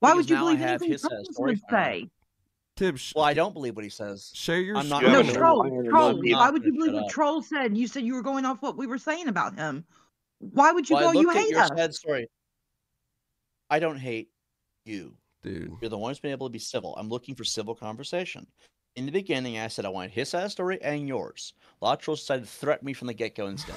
Why because would you believe anything Tibbz would say? Tibbz, well, I don't believe what he says. Share your I'm not no, troll, troll. Why would you believe what Troll said? You said you were going off what we were saying about him. Why would you well, go? You hate us. Sad story. I don't hate you, dude. You're the one who's been able to be civil. I'm looking for civil conversation. In the beginning, I said I wanted his side story and yours. A lot of trolls decided to threaten me from the get-go instead.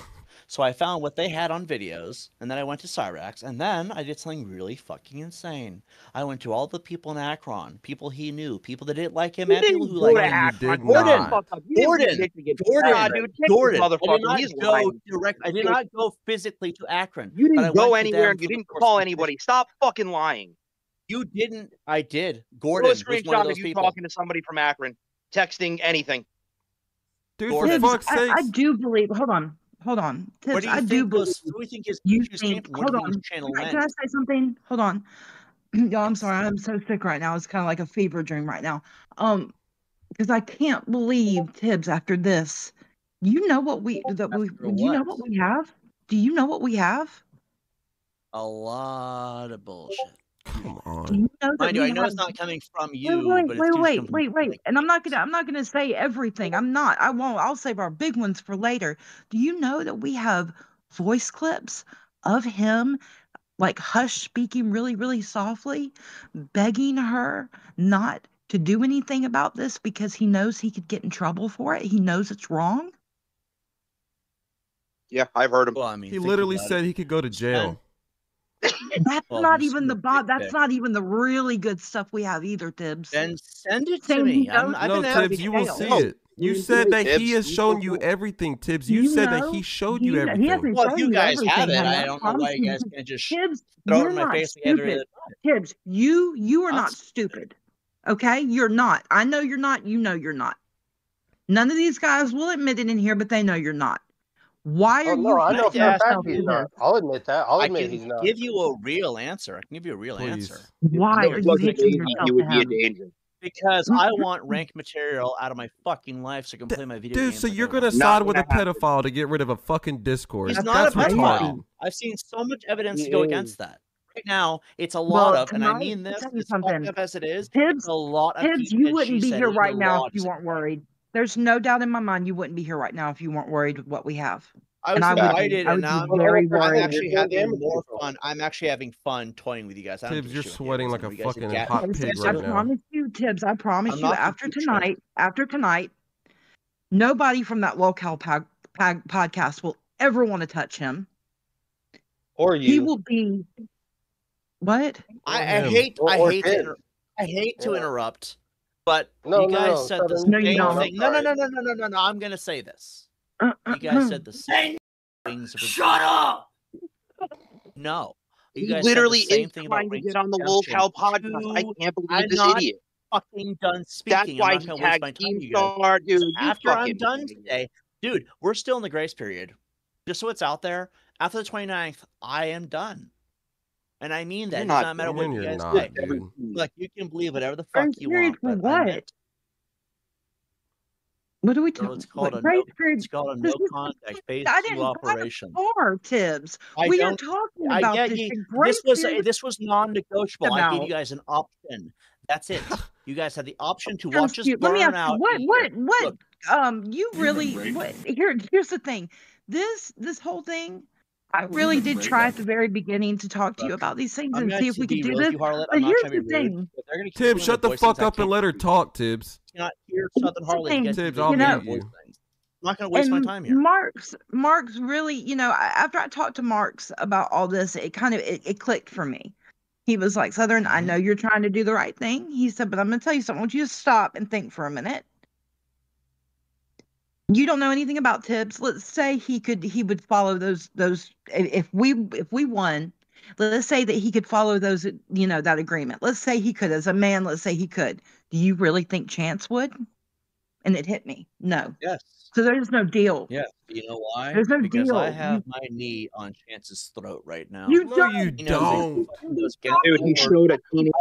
So I found what they had on videos, and then I went to Cyrax, and then I did something really fucking insane. I went to all the people in Akron, people he knew, people that didn't like him, you and people who liked him. You did Gordon, not. Gordon, Gordon, Gordon, Gordon. I did not He's go lying. direct. I did not go physically to Akron. You didn't go anywhere. You didn't call anybody. Stop fucon lying. You didn't. I did. Gordon was one of those you people. Talking to somebody from Akron. Texting anything, dude. Tibbz, for fuck's sake. I, I do believe. Hold on, hold on. Tibbz, what do you I think do believe. Who do you think is you think? Hold on. Can I, can I say something? Hold on. Y'all, I'm sorry. I'm so sick right now. It's kind of like a fever dream right now. Um, because I can't believe Tibbz after this. You know what we that we. After you what? know what we have. Do you know what we have? A lot of bullshit. Come on. You know I, do, I know have... it's not coming from you. Wait, wait, but it's wait, wait, wait, wait. And I'm not gonna I'm not gonna say everything. I'm not. I won't. I'll save our big ones for later. Do you know that we have voice clips of him like hush speaking really, really softly, begging her not to do anything about this because he knows he could get in trouble for it. He knows it's wrong. Yeah, I've heard him. Well, I mean, he literally said it. he could go to jail. And that's well, not even the bot. That's bit. not even the really good stuff we have either, Tibbz. Then send it to me. You know, I've no, been Tibbz, you will see it. You, you said that Tibbz, he has shown you everything, Tibbz. You, you said know, that he showed you, you everything. He well, if you guys have it, I don't know why you guys can't just Tibbz, throw it in my face. Stupid. Tibbz, you you are I'm not stupid. Okay, you're not. I know you're not. You know you're not. None of these guys will admit it in here, but they know you're not. Why are oh, no, you? I know for a fact he's not. I'll admit that. I'll admit I can he's not. Give you a real answer. I can give you a real Please. answer. Why are you hating yourself? You would be a danger. Because I want rank material out of my fucking life, so I can play my video. Dude, games so you're like gonna side with a pedophile to get rid of a fucking Discord? He's That's not a pedophile. I've seen so much evidence to go against that. Right now, it's a lot well, of, and I mean this as fucked up as it is. Tibbz, a lot of. Tibbz, you wouldn't be here right now if you weren't worried. There's no doubt in my mind you wouldn't be here right now if you weren't worried with what we have. I was excited, and now I'm actually having more fun. I'm actually having fun toying with you guys. Tibbz, you're sweating like a fucking hot pig right now. I promise you, Tibbz, I promise you, after tonight, after tonight, nobody from that Low Cow podcast will ever want to touch him. Or you. He will be, what? I hate, I hate it. I hate to yeah. interrupt, but no, you guys no, said the same thing. No, no, no, no, no, no, no, no. I'm going to say this. Uh, uh, you guys said the same things. Shut up! No. You guys literally said the same thing about Rings on the Low Cow podcast. I can't believe I'm this idiot. Fucking done speaking. That's why I'm not gonna waste my time, you guys. Dude, you after I'm done today, dude, we're still in the grace period. Just so it's out there, after the twenty-ninth, I am done. And I mean that. It's not, not matter what you guys say. Like, you can believe whatever the fuck I'm you want. For what? What are we talking about? It's called a no, it's called a no contact phase two operation. Or Tibbz, we are talking about I, yeah, this. You, this was a, this was non-negotiable. I gave you guys an option. That's it. You guys had the option to watch us burn out. Let me ask you, what, what, what? Look, um, you really? What, here, here's the thing. This, this whole thing. I really did try at the very beginning to talk to you about these things and see if we could do this. But here's the thing. Tibbz, shut the fuck up and let her talk, Tibbz. Not here, Southern Harley. Tibbz, I'll mute you. I'm not going to waste my time here. Mark's, Mark's really, you know, after I talked to Mark's about all this, it kind of, it, it clicked for me. He was like, Southern, I know you're trying to do the right thing. He said, but I'm going to tell you something. I want you to stop and think for a minute. You don't know anything about Tibbz. Let's say he could, he would follow those, those, if we, if we won, let's say that he could follow those, you know, that agreement. Let's say he could, as a man, let's say he could. Do you really think Chance would? And it hit me. No. Yes. So there's no deal. Yeah. You know why? There's no because deal. I have my knee on Chance's throat right now. You no, don't. You don't. Dude, he showed a penis.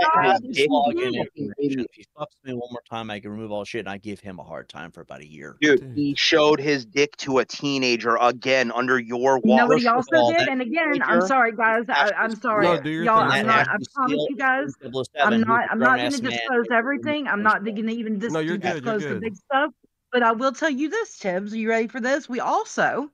If he fucks me one more time, I can remove all shit, and I give him a hard time for about a year. Dude, he showed his dick to a teenager again under your wall. Nobody also all, did. And again, teenager, I'm sorry, guys. I, I'm sorry, no, y'all. I'm not. I promise you guys, I'm not. I'm not going to disclose everything. I'm not going to even disclose the big stuff. But I will tell you this, Tibbz. Are you ready for this? We also,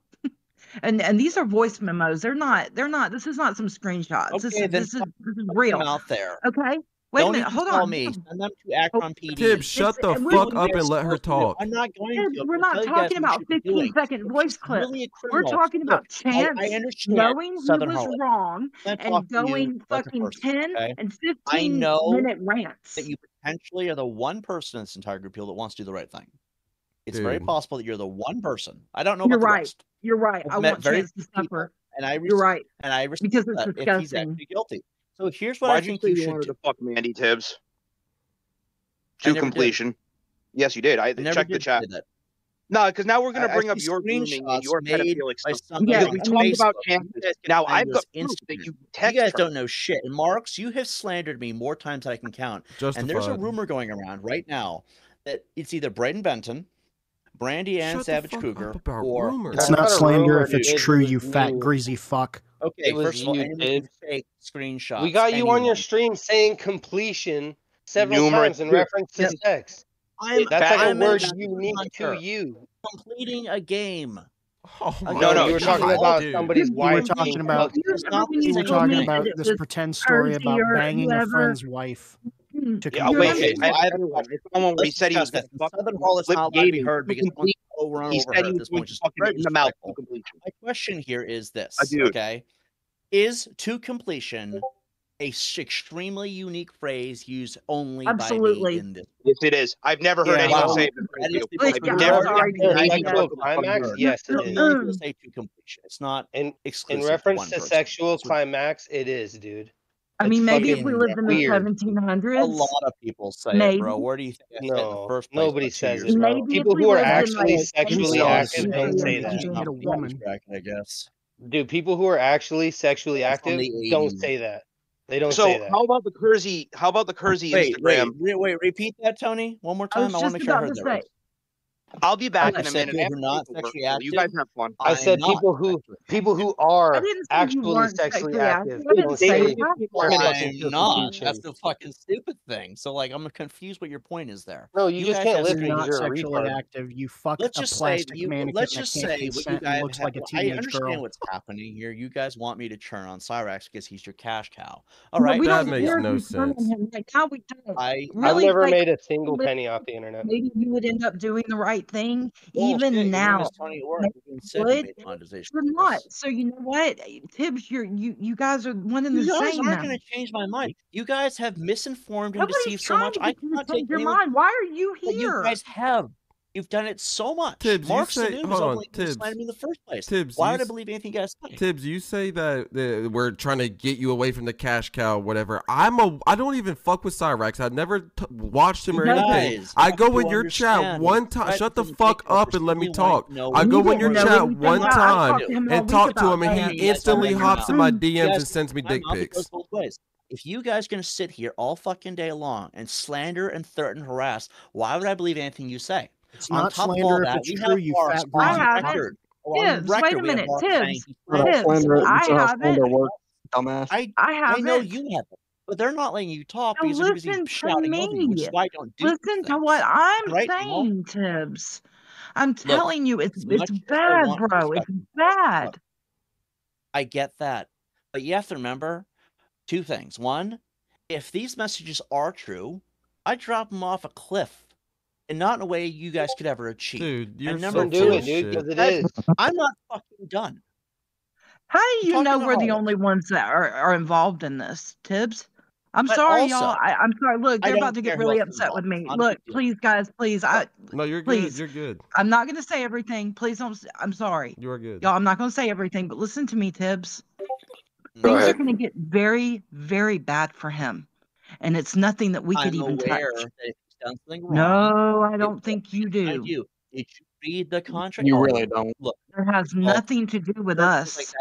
and and these are voice memos. They're not. They're not. This is not some screenshots. Okay, this, is, this is this is real out there. Okay. Wait Don't a minute. Hold on. Me. Send them to Akron P D. Tibbz, shut the fuck up and let her talk. I'm not going Tibbz, to. We're not talking about fifteen second voice clips. Really we're talking Look, about Chance I, I knowing Southern he was Hollywood. Wrong I'm and going fucking person, ten okay? and fifteen I know minute rants. That you potentially are the one person in this entire group that wants to do the right thing. It's Dude. very possible that you're the one person. I don't know. You're about right. The rest. You're right. I've I want Chance to suffer. And I you're right. And I respect because it's that if he's actually guilty. So here's what Why I think you, you should do. To fuck Mandy Tibbz to completion. Did. Yes, you did. I, I checked the chat. No, because now we're going to bring I up your grooming and your pedophilic stuff. Yeah, we talked about Chance. Now I've got proof that you text You guys her. Don't know shit. And Marks, you have slandered me more times than I can count. Justified. And there's a rumor going around right now that it's either Braden Benton, Brandy and Shut Savage Cougar, or rumors. It's not slander if it's true, you fat greasy fuck. Okay, first of all, fake screenshots. We got you on your stream saying completion several times in reference to sex. That's like a word unique to you. Completing a game. Oh no, no, you were talking about somebody's wife. We were talking about. We were talking about this pretend story about banging a friend's wife. To yeah, wait, I, I haven't watched it. Someone he said he was going to Southern Hall is not going to be heard because over and over at this point, just right in the mouth. My question here is this, okay? Is to completion a extremely unique phrase used only Absolutely. By me in this? Yes, it is. I've never heard yeah, anyone wow. say it. I've yeah, never heard anyone Yes, it is. People say to completion. It's not in, exclusive in reference to, to sexual climax, it is, dude. I mean, maybe if we lived in the seventeen hundreds. A lot of people say it, bro. Where do you think it's no, in the first place? Nobody says it, bro. People who are actually sexually active don't say that. I guess. Dude, people who are actually sexually active don't say that. They don't say that. So, how about the Kersey? How about the Kersey Instagram? Wait, wait, repeat that, Tony, one more time. I want to make sure I heard that right. I'll be back in a minute. You guys have fun. I said people who people who are actually sexually active. I'm not. That's the fucking stupid thing. So like, I'm confused what your point is there. No, you just can't live not sexually active. You fuck a plastic mannequin. Let's just say what you guys looks like a teenage girl. I understand what's happening here. You guys want me to churn on Cyrax because he's your cash cow. All right, that makes no sense. I never made a single penny off the internet. Maybe you would end up doing the right right thing, well, even shit, now. Tony at Work would, not. So you know what, Tibbz, you're you you guys are one in the same. You guys aren't going to change my mind. You guys have misinformed and deceived so much. I cannot take your mind. Why are you here? You guys have. You've done it so much. Tibbz, Mark you say, hold on, Tibbz, in the first place. Tibbz, why would I believe anything you guys say? Tibbz, you say that uh, we're trying to get you away from the cash cow, whatever. I'm a, I don't even fuck with Cyrax. I never t watched him or guys, anything. I go in your chat one time. Shut the fuck up and let me talk. No, I go in your know, chat one about, time and about, talk to him, and he yeah, instantly hops in my D Ms guys, and sends me dick pics. If you guys are going to sit here all fucking day long and slander and threaten and harass, why would I believe anything you say? It's on not top slander of all that, you have you fat record. Tibbz, record. Wait a minute, Tibbz. Tibbz, I haven't. Work, dumbass. I, I haven't. I know you haven't, but they're not letting you talk because they're busy shouting over you, which is why I don't do Listen to what I'm right? saying, Tibbz. I'm telling Look, you, it's it's bad, bro. It's bad. I get that, but you have to remember two things. One, if these messages are true, I drop them off a cliff. And not in a way you guys could ever achieve. Dude, you're so bullshit. I'm not fucking done. How do you know we're the only ones that are, are involved in this, Tibbz? I'm sorry, y'all. I'm sorry. Look, they're about to get really upset with me. Look, please, guys, please. I no, you're good. You're good. I'm not gonna say everything. Please don't. I'm sorry. You're good, y'all. I'm not gonna say everything, but listen to me, Tibbz. Things are gonna get very, very bad for him, and it's nothing that we could even touch. No, I don't think you do. Did you read the contract? You really don't. Look, it has nothing to do with us.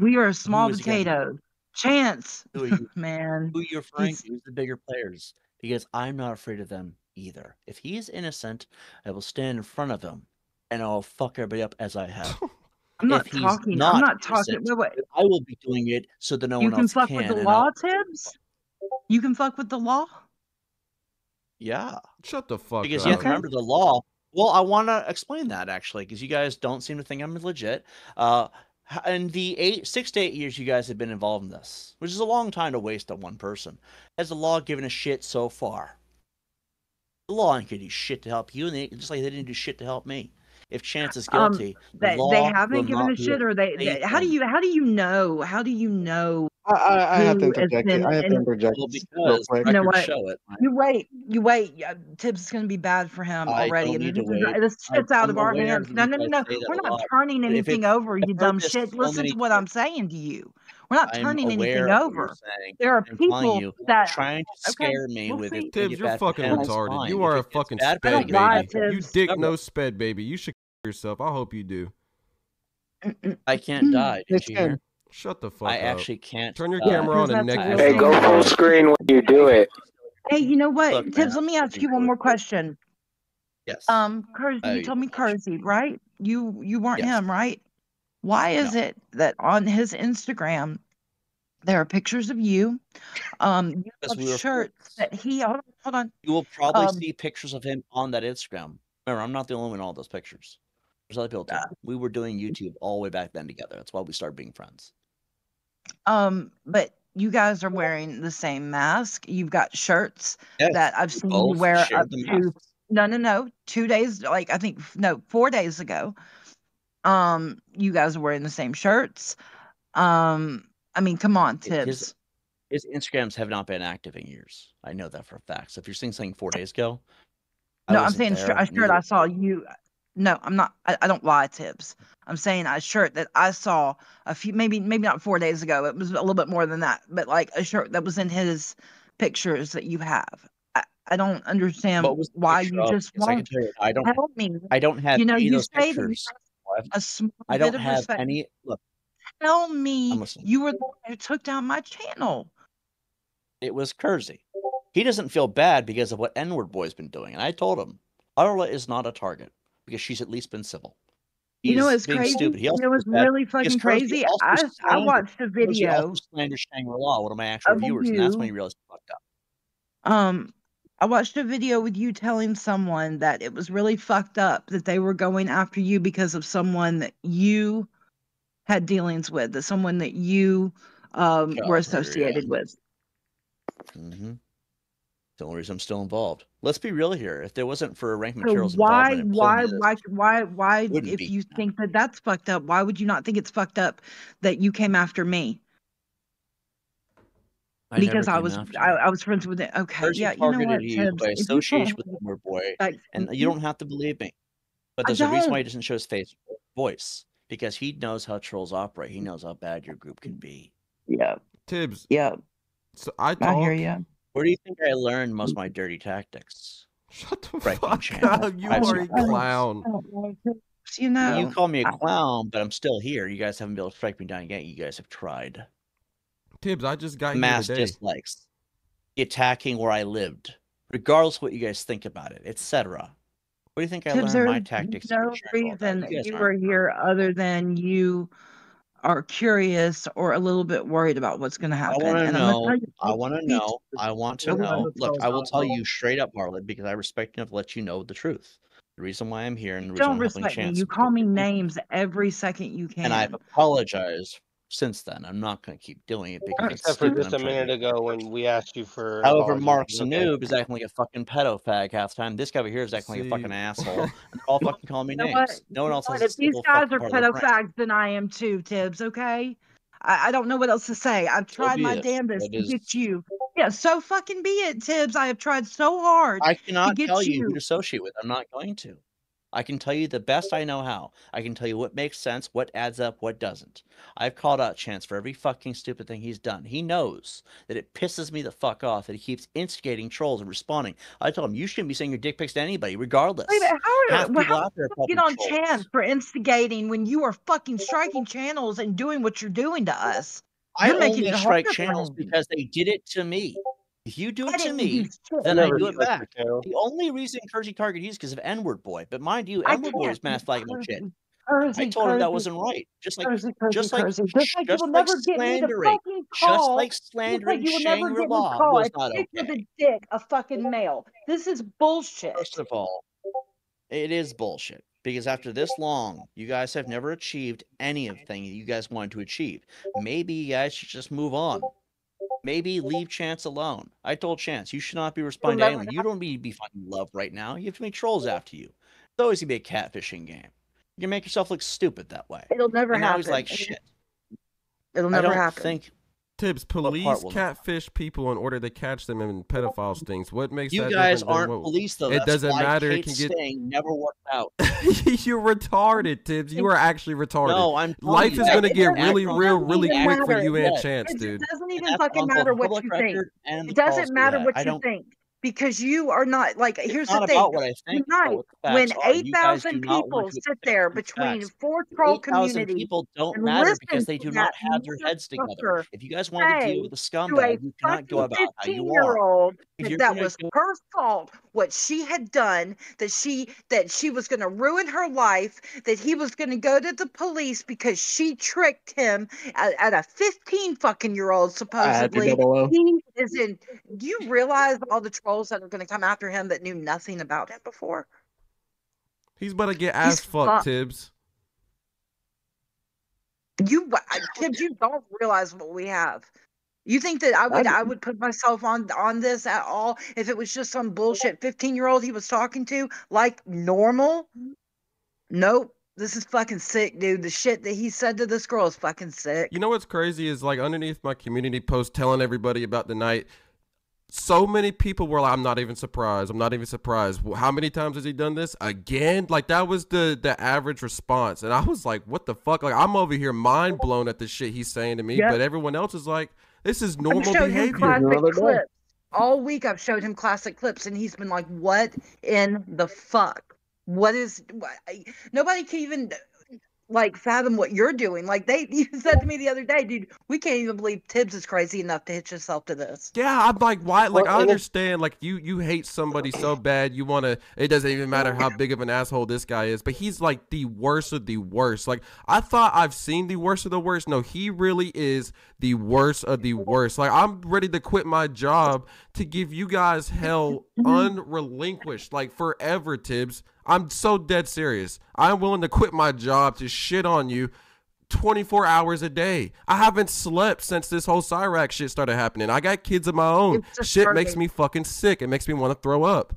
We are a small potato. Chance, man. Who you're referring to is the bigger players, because I'm not afraid of them either. If he's innocent, I will stand in front of him and I'll fuck everybody up as I have. I'm not talking. I'm not talking. I will be doing it so that no one else can. You can fuck with the law, Tibbz? You can fuck with the law? Yeah. Shut the fuck up. Because you have to remember the law. Well, I want to explain that, actually, because you guys don't seem to think I'm legit. Uh, in the eight, six to eight years you guys have been involved in this, which is a long time to waste on one person. Has the law given a shit so far? The law ain't going to do shit to help you, and they, just like they didn't do shit to help me. If Chance is guilty, um, they, the law they haven't given a shit, or they, they how do you how do you know? How do you know? I, I, I have to interject. Been, I have to interject. Well, because no, you know what? Show it, right? You wait. You wait. Tibbz is going to be bad for him I already. And this shit's out of our hands. No, no, no, no. We're not turning anything it, over, you dumb shit. So Listen to what I'm saying to you. We're not turning anything over. There are people that trying to scare okay, me we'll with it. Tibbz, you're fucking retarded. You are a fucking sped baby. You dick no sped baby. You should yourself. I hope you do. I can't die. Shut the fuck I up. I actually can't. Turn your uh, camera on and next time. Hey, go full screen when you do it. Hey, you know what, Tibbz, let me ask you one more question. Yes. Um, Kersey, uh, you told me Kersey, right? You you weren't yes. him, right? Why is no. it that on his Instagram there are pictures of you, um, you have we shirts that he, hold on, hold on. You will probably um, see pictures of him on that Instagram. Remember, I'm not the only one in all those pictures. There's other people too. We were doing YouTube all the way back then together. That's why we started being friends. Um, but you guys are wearing the same mask. You've got shirts yes, that I've seen you wear up to no, no, no, two days, like I think no, four days ago. Um, you guys are wearing the same shirts. Um, I mean, come on, Tibbz. His, his Instagrams have not been active in years. I know that for a fact. So if you're seeing something four days ago, I no, I'm saying there, I shirt I saw you. No, I'm not. I, I don't lie, Tibbz. I'm saying a shirt that I saw a few, maybe maybe not four days ago. It was a little bit more than that, but like a shirt that was in his pictures that you have. I, I don't understand why you of? just won't you, I don't help me. I don't have. You know, you say that a small I don't bit have of respect. any. Look, tell me, you were the one who took down my channel. It was Kersey. He doesn't feel bad because of what N-word boy's been doing, and I told him Arla is not a target, because she's at least been civil. He's you know it's crazy. Stupid. You know it's really fucking crazy. I, I watched a video. Slander Shangri-La, one of my actual of viewers, you. and that's when he realized he fucked up. Um, I watched a video with you telling someone that it was really fucked up that they were going after you because of someone that you had dealings with, that someone that you um, were associated with. Mm-hmm. the only reason I'm still involved. Let's be real here. If there wasn't for Rank Materials, so why, why, why, why, why, if you think that that's fucked up, why would you not think it's fucked up that you came after me? I because I was I, I was friends with it. Okay, Kersey yeah, you know what? You by association with the N-word boy, like, and you don't have to believe me. But there's a reason why he doesn't show his face, voice, because he knows how trolls operate. He knows how bad your group can be. Yeah, Tibbz. Yeah. So I talk. Hear you. Where do you think I learned most of my dirty tactics? Shut the Breaking fuck channel. up! You I've are a clown. You know. You call me a clown, but I'm still here. You guys haven't been able to strike me down yet. You guys have tried. Tibbz, I just got mass dislikes, attacking where I lived, regardless of what you guys think about it, et cetera. What do you think I Tibbz, learned my tactics? There's no reason you, you were here other than you are curious or a little bit worried about what's going to happen. I want to know. I want to know. I want to know. Look, I will tell you straight up, Arla, because I respect enough to let you know the truth. The reason why I'm here and the reason I'm helping Chance. You call me names every second you can. And I've apologized. Since then, I'm not going to keep doing it because except for just a minute ago when we asked you for. However, Mark's a noob is acting like a fucking pedo fag half the time. This guy over here is acting like a fucking asshole. And they're all fucking calling me names. No one else has. If these guys are pedo fags, then I am too, Tibbz. Okay, I, I don't know what else to say. I've tried my damnedest to get you. Yeah, so fucking be it, Tibbz. I have tried so hard. I cannot tell you who to associate with. I'm not going to. I can tell you the best I know how. I can tell you what makes sense, what adds up, what doesn't. I've called out Chance for every fucking stupid thing he's done. He knows that it pisses me the fuck off that he keeps instigating trolls and responding. I told him, you shouldn't be sending your dick pics to anybody, regardless. Wait, but how are, well, how do you get on trolls. Chance for instigating when you are fucking striking channels and doing what you're doing to us? You're I making only it strike channels because they did it to me. If you do it I to me, then I do it back. The, the only reason Kersey targeted you is because of N-word boy. But mind you, N-word boy is mass flagging like shit. Kersey, I told Kersey, her that wasn't right. Just like, Kersey, Kersey, just like, Kersey. Just like, just like slandering, just like slandering Shangri-La was not okay. With a dick, a fucking male. This is bullshit. First of all, it is bullshit. Because after this long, you guys have never achieved anything that you guys wanted to achieve. Maybe you guys should just move on. Maybe leave Chance alone. I told Chance, you should not be responding to anyone. You don't need to be finding love right now. You have too many trolls after you. It's always going to be a catfishing game. You can make yourself look stupid that way. It'll never and happen. And now he's like, shit. It'll never I don't happen. Think Tibbz, police catfish people in order to catch them in pedophiles things. What makes you that guys aren't what, police though? It That's doesn't why matter. It can get never worked out. You're retarded, Tibbz. You are actually retarded. No, I'm. Life is going to get really real, really quick for you and Chance, dude. It doesn't even fucking matter what you think. It doesn't matter what you think because you are not like. It's here's not the thing. About what I think, tonight, when eight thousand people sit there between four troll communities, people don't matter because they do not have their heads together. If you guys want to deal with a scumbag, you cannot go about how you are. If that was her fault, what she had done, that she that she was going to ruin her life, that he was going to go to the police because she tricked him at, at a fifteen fucking year old supposedly. He is in. Do you realize all the trolls that are going to come after him that knew nothing about him before? He's about to get ass fucked, Tibbz. You, Tibbz, you don't realize what we have. You think that I would I, I would put myself on on this at all if it was just some bullshit fifteen-year-old he was talking to like normal? Nope. This is fucking sick, dude. The shit that he said to this girl is fucking sick. You know what's crazy is like underneath my community post telling everybody about the night, so many people were like, I'm not even surprised. I'm not even surprised. How many times has he done this? Again? Like, that was the the average response. And I was like, what the fuck? Like, I'm over here mind blown at the shit he's saying to me. Yep. But everyone else is like, this is normal behavior. All week I've showed him classic clips, and he's been like, what in the fuck? What is... What, I, nobody can even... like fathom what you're doing. Like they you said to me the other day, dude, we can't even believe Tibbz is crazy enough to hitch himself to this. Yeah, I'm like, why? Like, well, I understand, like you you hate somebody so bad you want to, it doesn't even matter how big of an asshole this guy is, but he's like the worst of the worst. Like, I thought I've seen the worst of the worst. No, he really is the worst of the worst. Like, I'm ready to quit my job to give you guys hell unrelinquished, like forever, Tibbz. I'm so dead serious. I'm willing to quit my job to shit on you twenty-four hours a day. I haven't slept since this whole Cyrax shit started happening. I got kids of my own. Shit makes me fucking sick. It makes me want to throw up.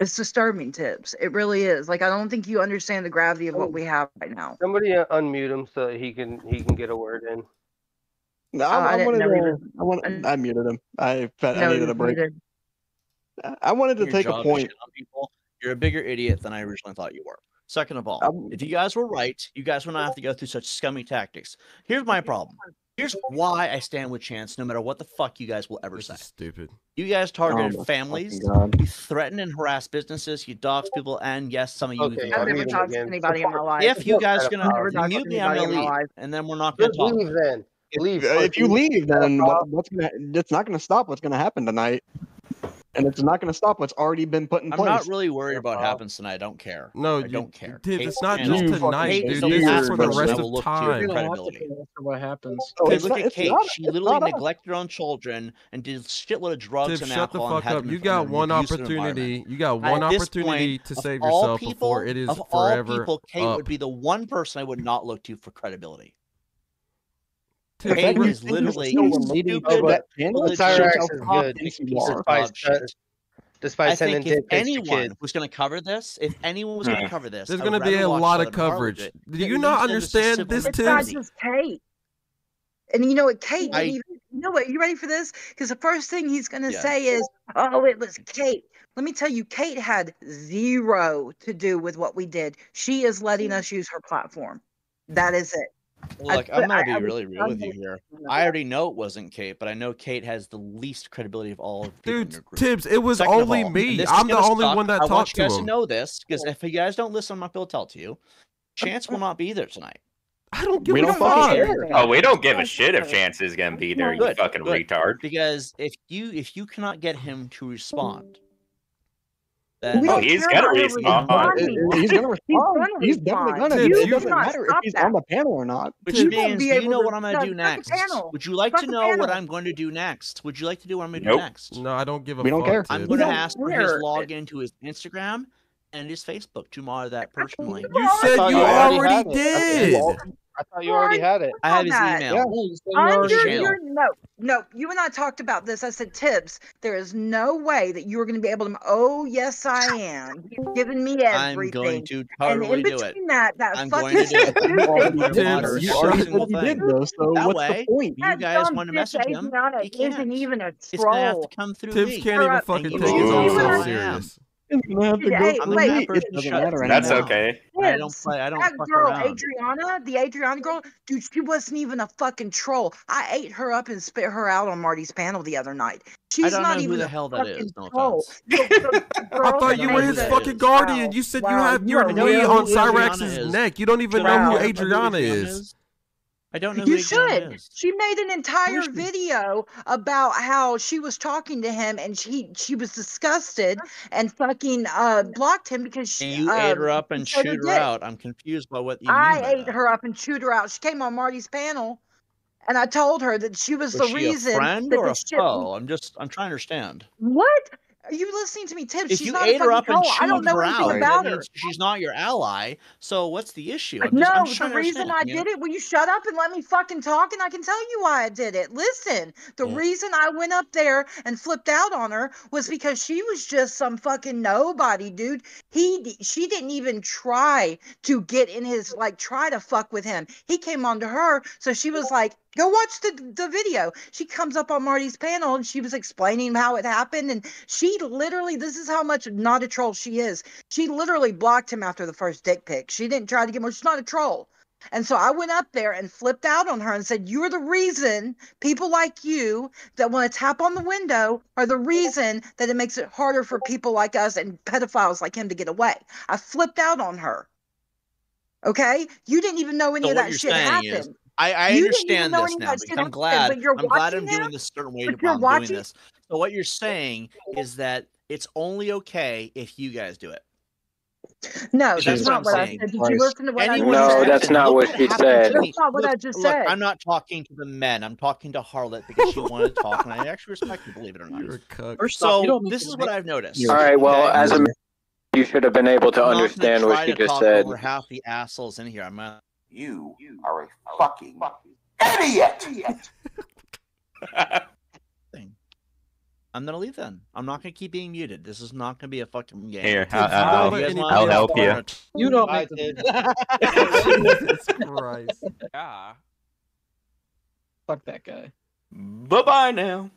It's disturbing, Tibbz. It really is. Like, I don't think you understand the gravity of what we have right now. Somebody unmute him so that he can he can get a word in. No, I, uh, I, I wanted to. Even, I, wanted, I, I muted him. I felt no, I needed a break. Muted. I wanted to Your take a point. People, you're a bigger idiot than I originally thought you were. Second of all, um, if you guys were right, you guys would not have to go through such scummy tactics. Here's my problem. Here's why I stand with Chance no matter what the fuck you guys will ever say. Stupid. You guys targeted oh, families. You threaten and harass businesses. You dox people. And yes, some of you. Okay, I've never talked to anybody in my life. If you guys are going to mute me, I'm going to leave. And then we're not going to talk. Leave then. Leave. If you leave, then what's gonna, it's not going to stop what's going to happen tonight. And it's not going to stop what's already been put in place. I'm not really worried about what happens tonight. I don't care. No, I you, don't care. Dude, it's not just tonight, dude. This is for the rest of time. Credibility. What happens? Oh, look not, at Kate. Not, she literally neglected her own children and did shitload of drugs Tibbz, and alcohol. Shut the fuck up. You got one opportunity. You got one opportunity to save yourself before it is forever. Of all people, Kate would be the one person I would not look to for credibility. Kate is literally stupid. Despite sending dick pics to kids. If anyone was going to cover this, if anyone was going to cover this, there's going to be a lot of coverage. Do you not understand this, Tibbz? It's not just Kate. And you know what, Kate? You know what? You ready for this? Because the first thing he's going to say is, "Oh, it was Kate." Let me tell you, Kate had zero to do with what we did. She is letting us use her platform. That is it. Look, I'm going to be really real with you here. I already know it wasn't Kate, but I know Kate has the least credibility of all of the people in your group. Dude, Tibbz, it was only me. I'm the only one that talked to him. I want you guys to know this, because if you guys don't listen, I'm not going to tell to you. Chance will not be there tonight. I don't give a fuck. Oh, we don't give a shit if Chance is going to be there, you fucking retard. Because if you if you cannot get him to respond... Oh, he's gonna respond. He's gonna respond. He's definitely gonna. It doesn't matter if he's on the panel or not. Which means, do you know what I'm gonna do next? Would you like to know what I'm going to do next? Would you like to do what I'm gonna do next? No, I don't give a fuck. We don't care. I'm gonna ask for his login to his Instagram and his Facebook to mar that personally. You said you already did. I thought you already had it. I had his email. Under your note. No, you and I talked about this. I said, Tibbz, there is no way that you are going to be able to. Oh, yes, I am. You've given me everything. I'm going to totally do it. And in between that, that I'm fucking going to do it. You already did though, so what's the point? You guys want to message him? He isn't even a troll. It's going to have to come through me. Tibbz can't even fucking take his own self serious. Have to hey, go wait, it doesn't matter anymore. That's okay. I don't play. I don't that fuck girl, around. Adriana, the Adriana girl, dude, she wasn't even a fucking troll. I ate her up and spit her out on Marty's panel the other night. She's I don't not know even who the hell that is. No troll. Girl, I thought you were his fucking is. guardian. Wow. You said wow. you have your knee on Cyrax's neck. You don't even wow. know who Adriana is. is. I don't know. You should. She made an entire video about how she was talking to him and she she was disgusted and fucking uh, blocked him because she. And you uh, ate her up and chewed her out. I'm confused by what you mean. I ate her up and chewed her out. She came on Marty's panel, and I told her that she was, was the she reason. A friend or a foe? I'm just. I'm trying to understand. What? Are you listening to me, Tibbz? If she's you not ate her up and I don't know anything out, about her. She's not your ally, so what's the issue? I'm just, no, I'm the reason I did know? it, will you shut up and let me fucking talk and I can tell you why I did it. Listen, the yeah. reason I went up there and flipped out on her was because she was just some fucking nobody, dude. He, She didn't even try to get in his, like, try to fuck with him. He came on to her, so she was like, go watch the, the video. She comes up on Marty's panel and she was explaining how it happened. And she literally, this is how much not a troll she is. She literally blocked him after the first dick pic. She didn't try to get more. She's not a troll. And so I went up there and flipped out on her and said, you're the reason people like you that want to tap on the window are the reason that it makes it harder for people like us and pedophiles like him to get away. I flipped out on her. Okay? You didn't even know any so of that shit happened. Is I, I understand this now. Because I'm glad. I'm glad I'm doing this certain way while I'm doing this. So what you're saying is that it's only okay if you guys do it. No, that's not what I said. Did you listen to what I said? No, that's not what she said. That's not what I just said. I'm not talking to the men. I'm talking to Harlot because she wanted to talk, and I actually respect you, believe it or not. So this is what I've noticed. All right. Well, as a man, you should have been able to understand what she just said. Over half the assholes in here. I'm not. You are a fucking idiot. I'm gonna leave then. I'm not gonna keep being muted. This is not gonna be a fucking game. Here, I'll, I'll, I'll, I'll help you. You don't make it. Jesus Christ. Yeah. Fuck that guy. Bye bye now.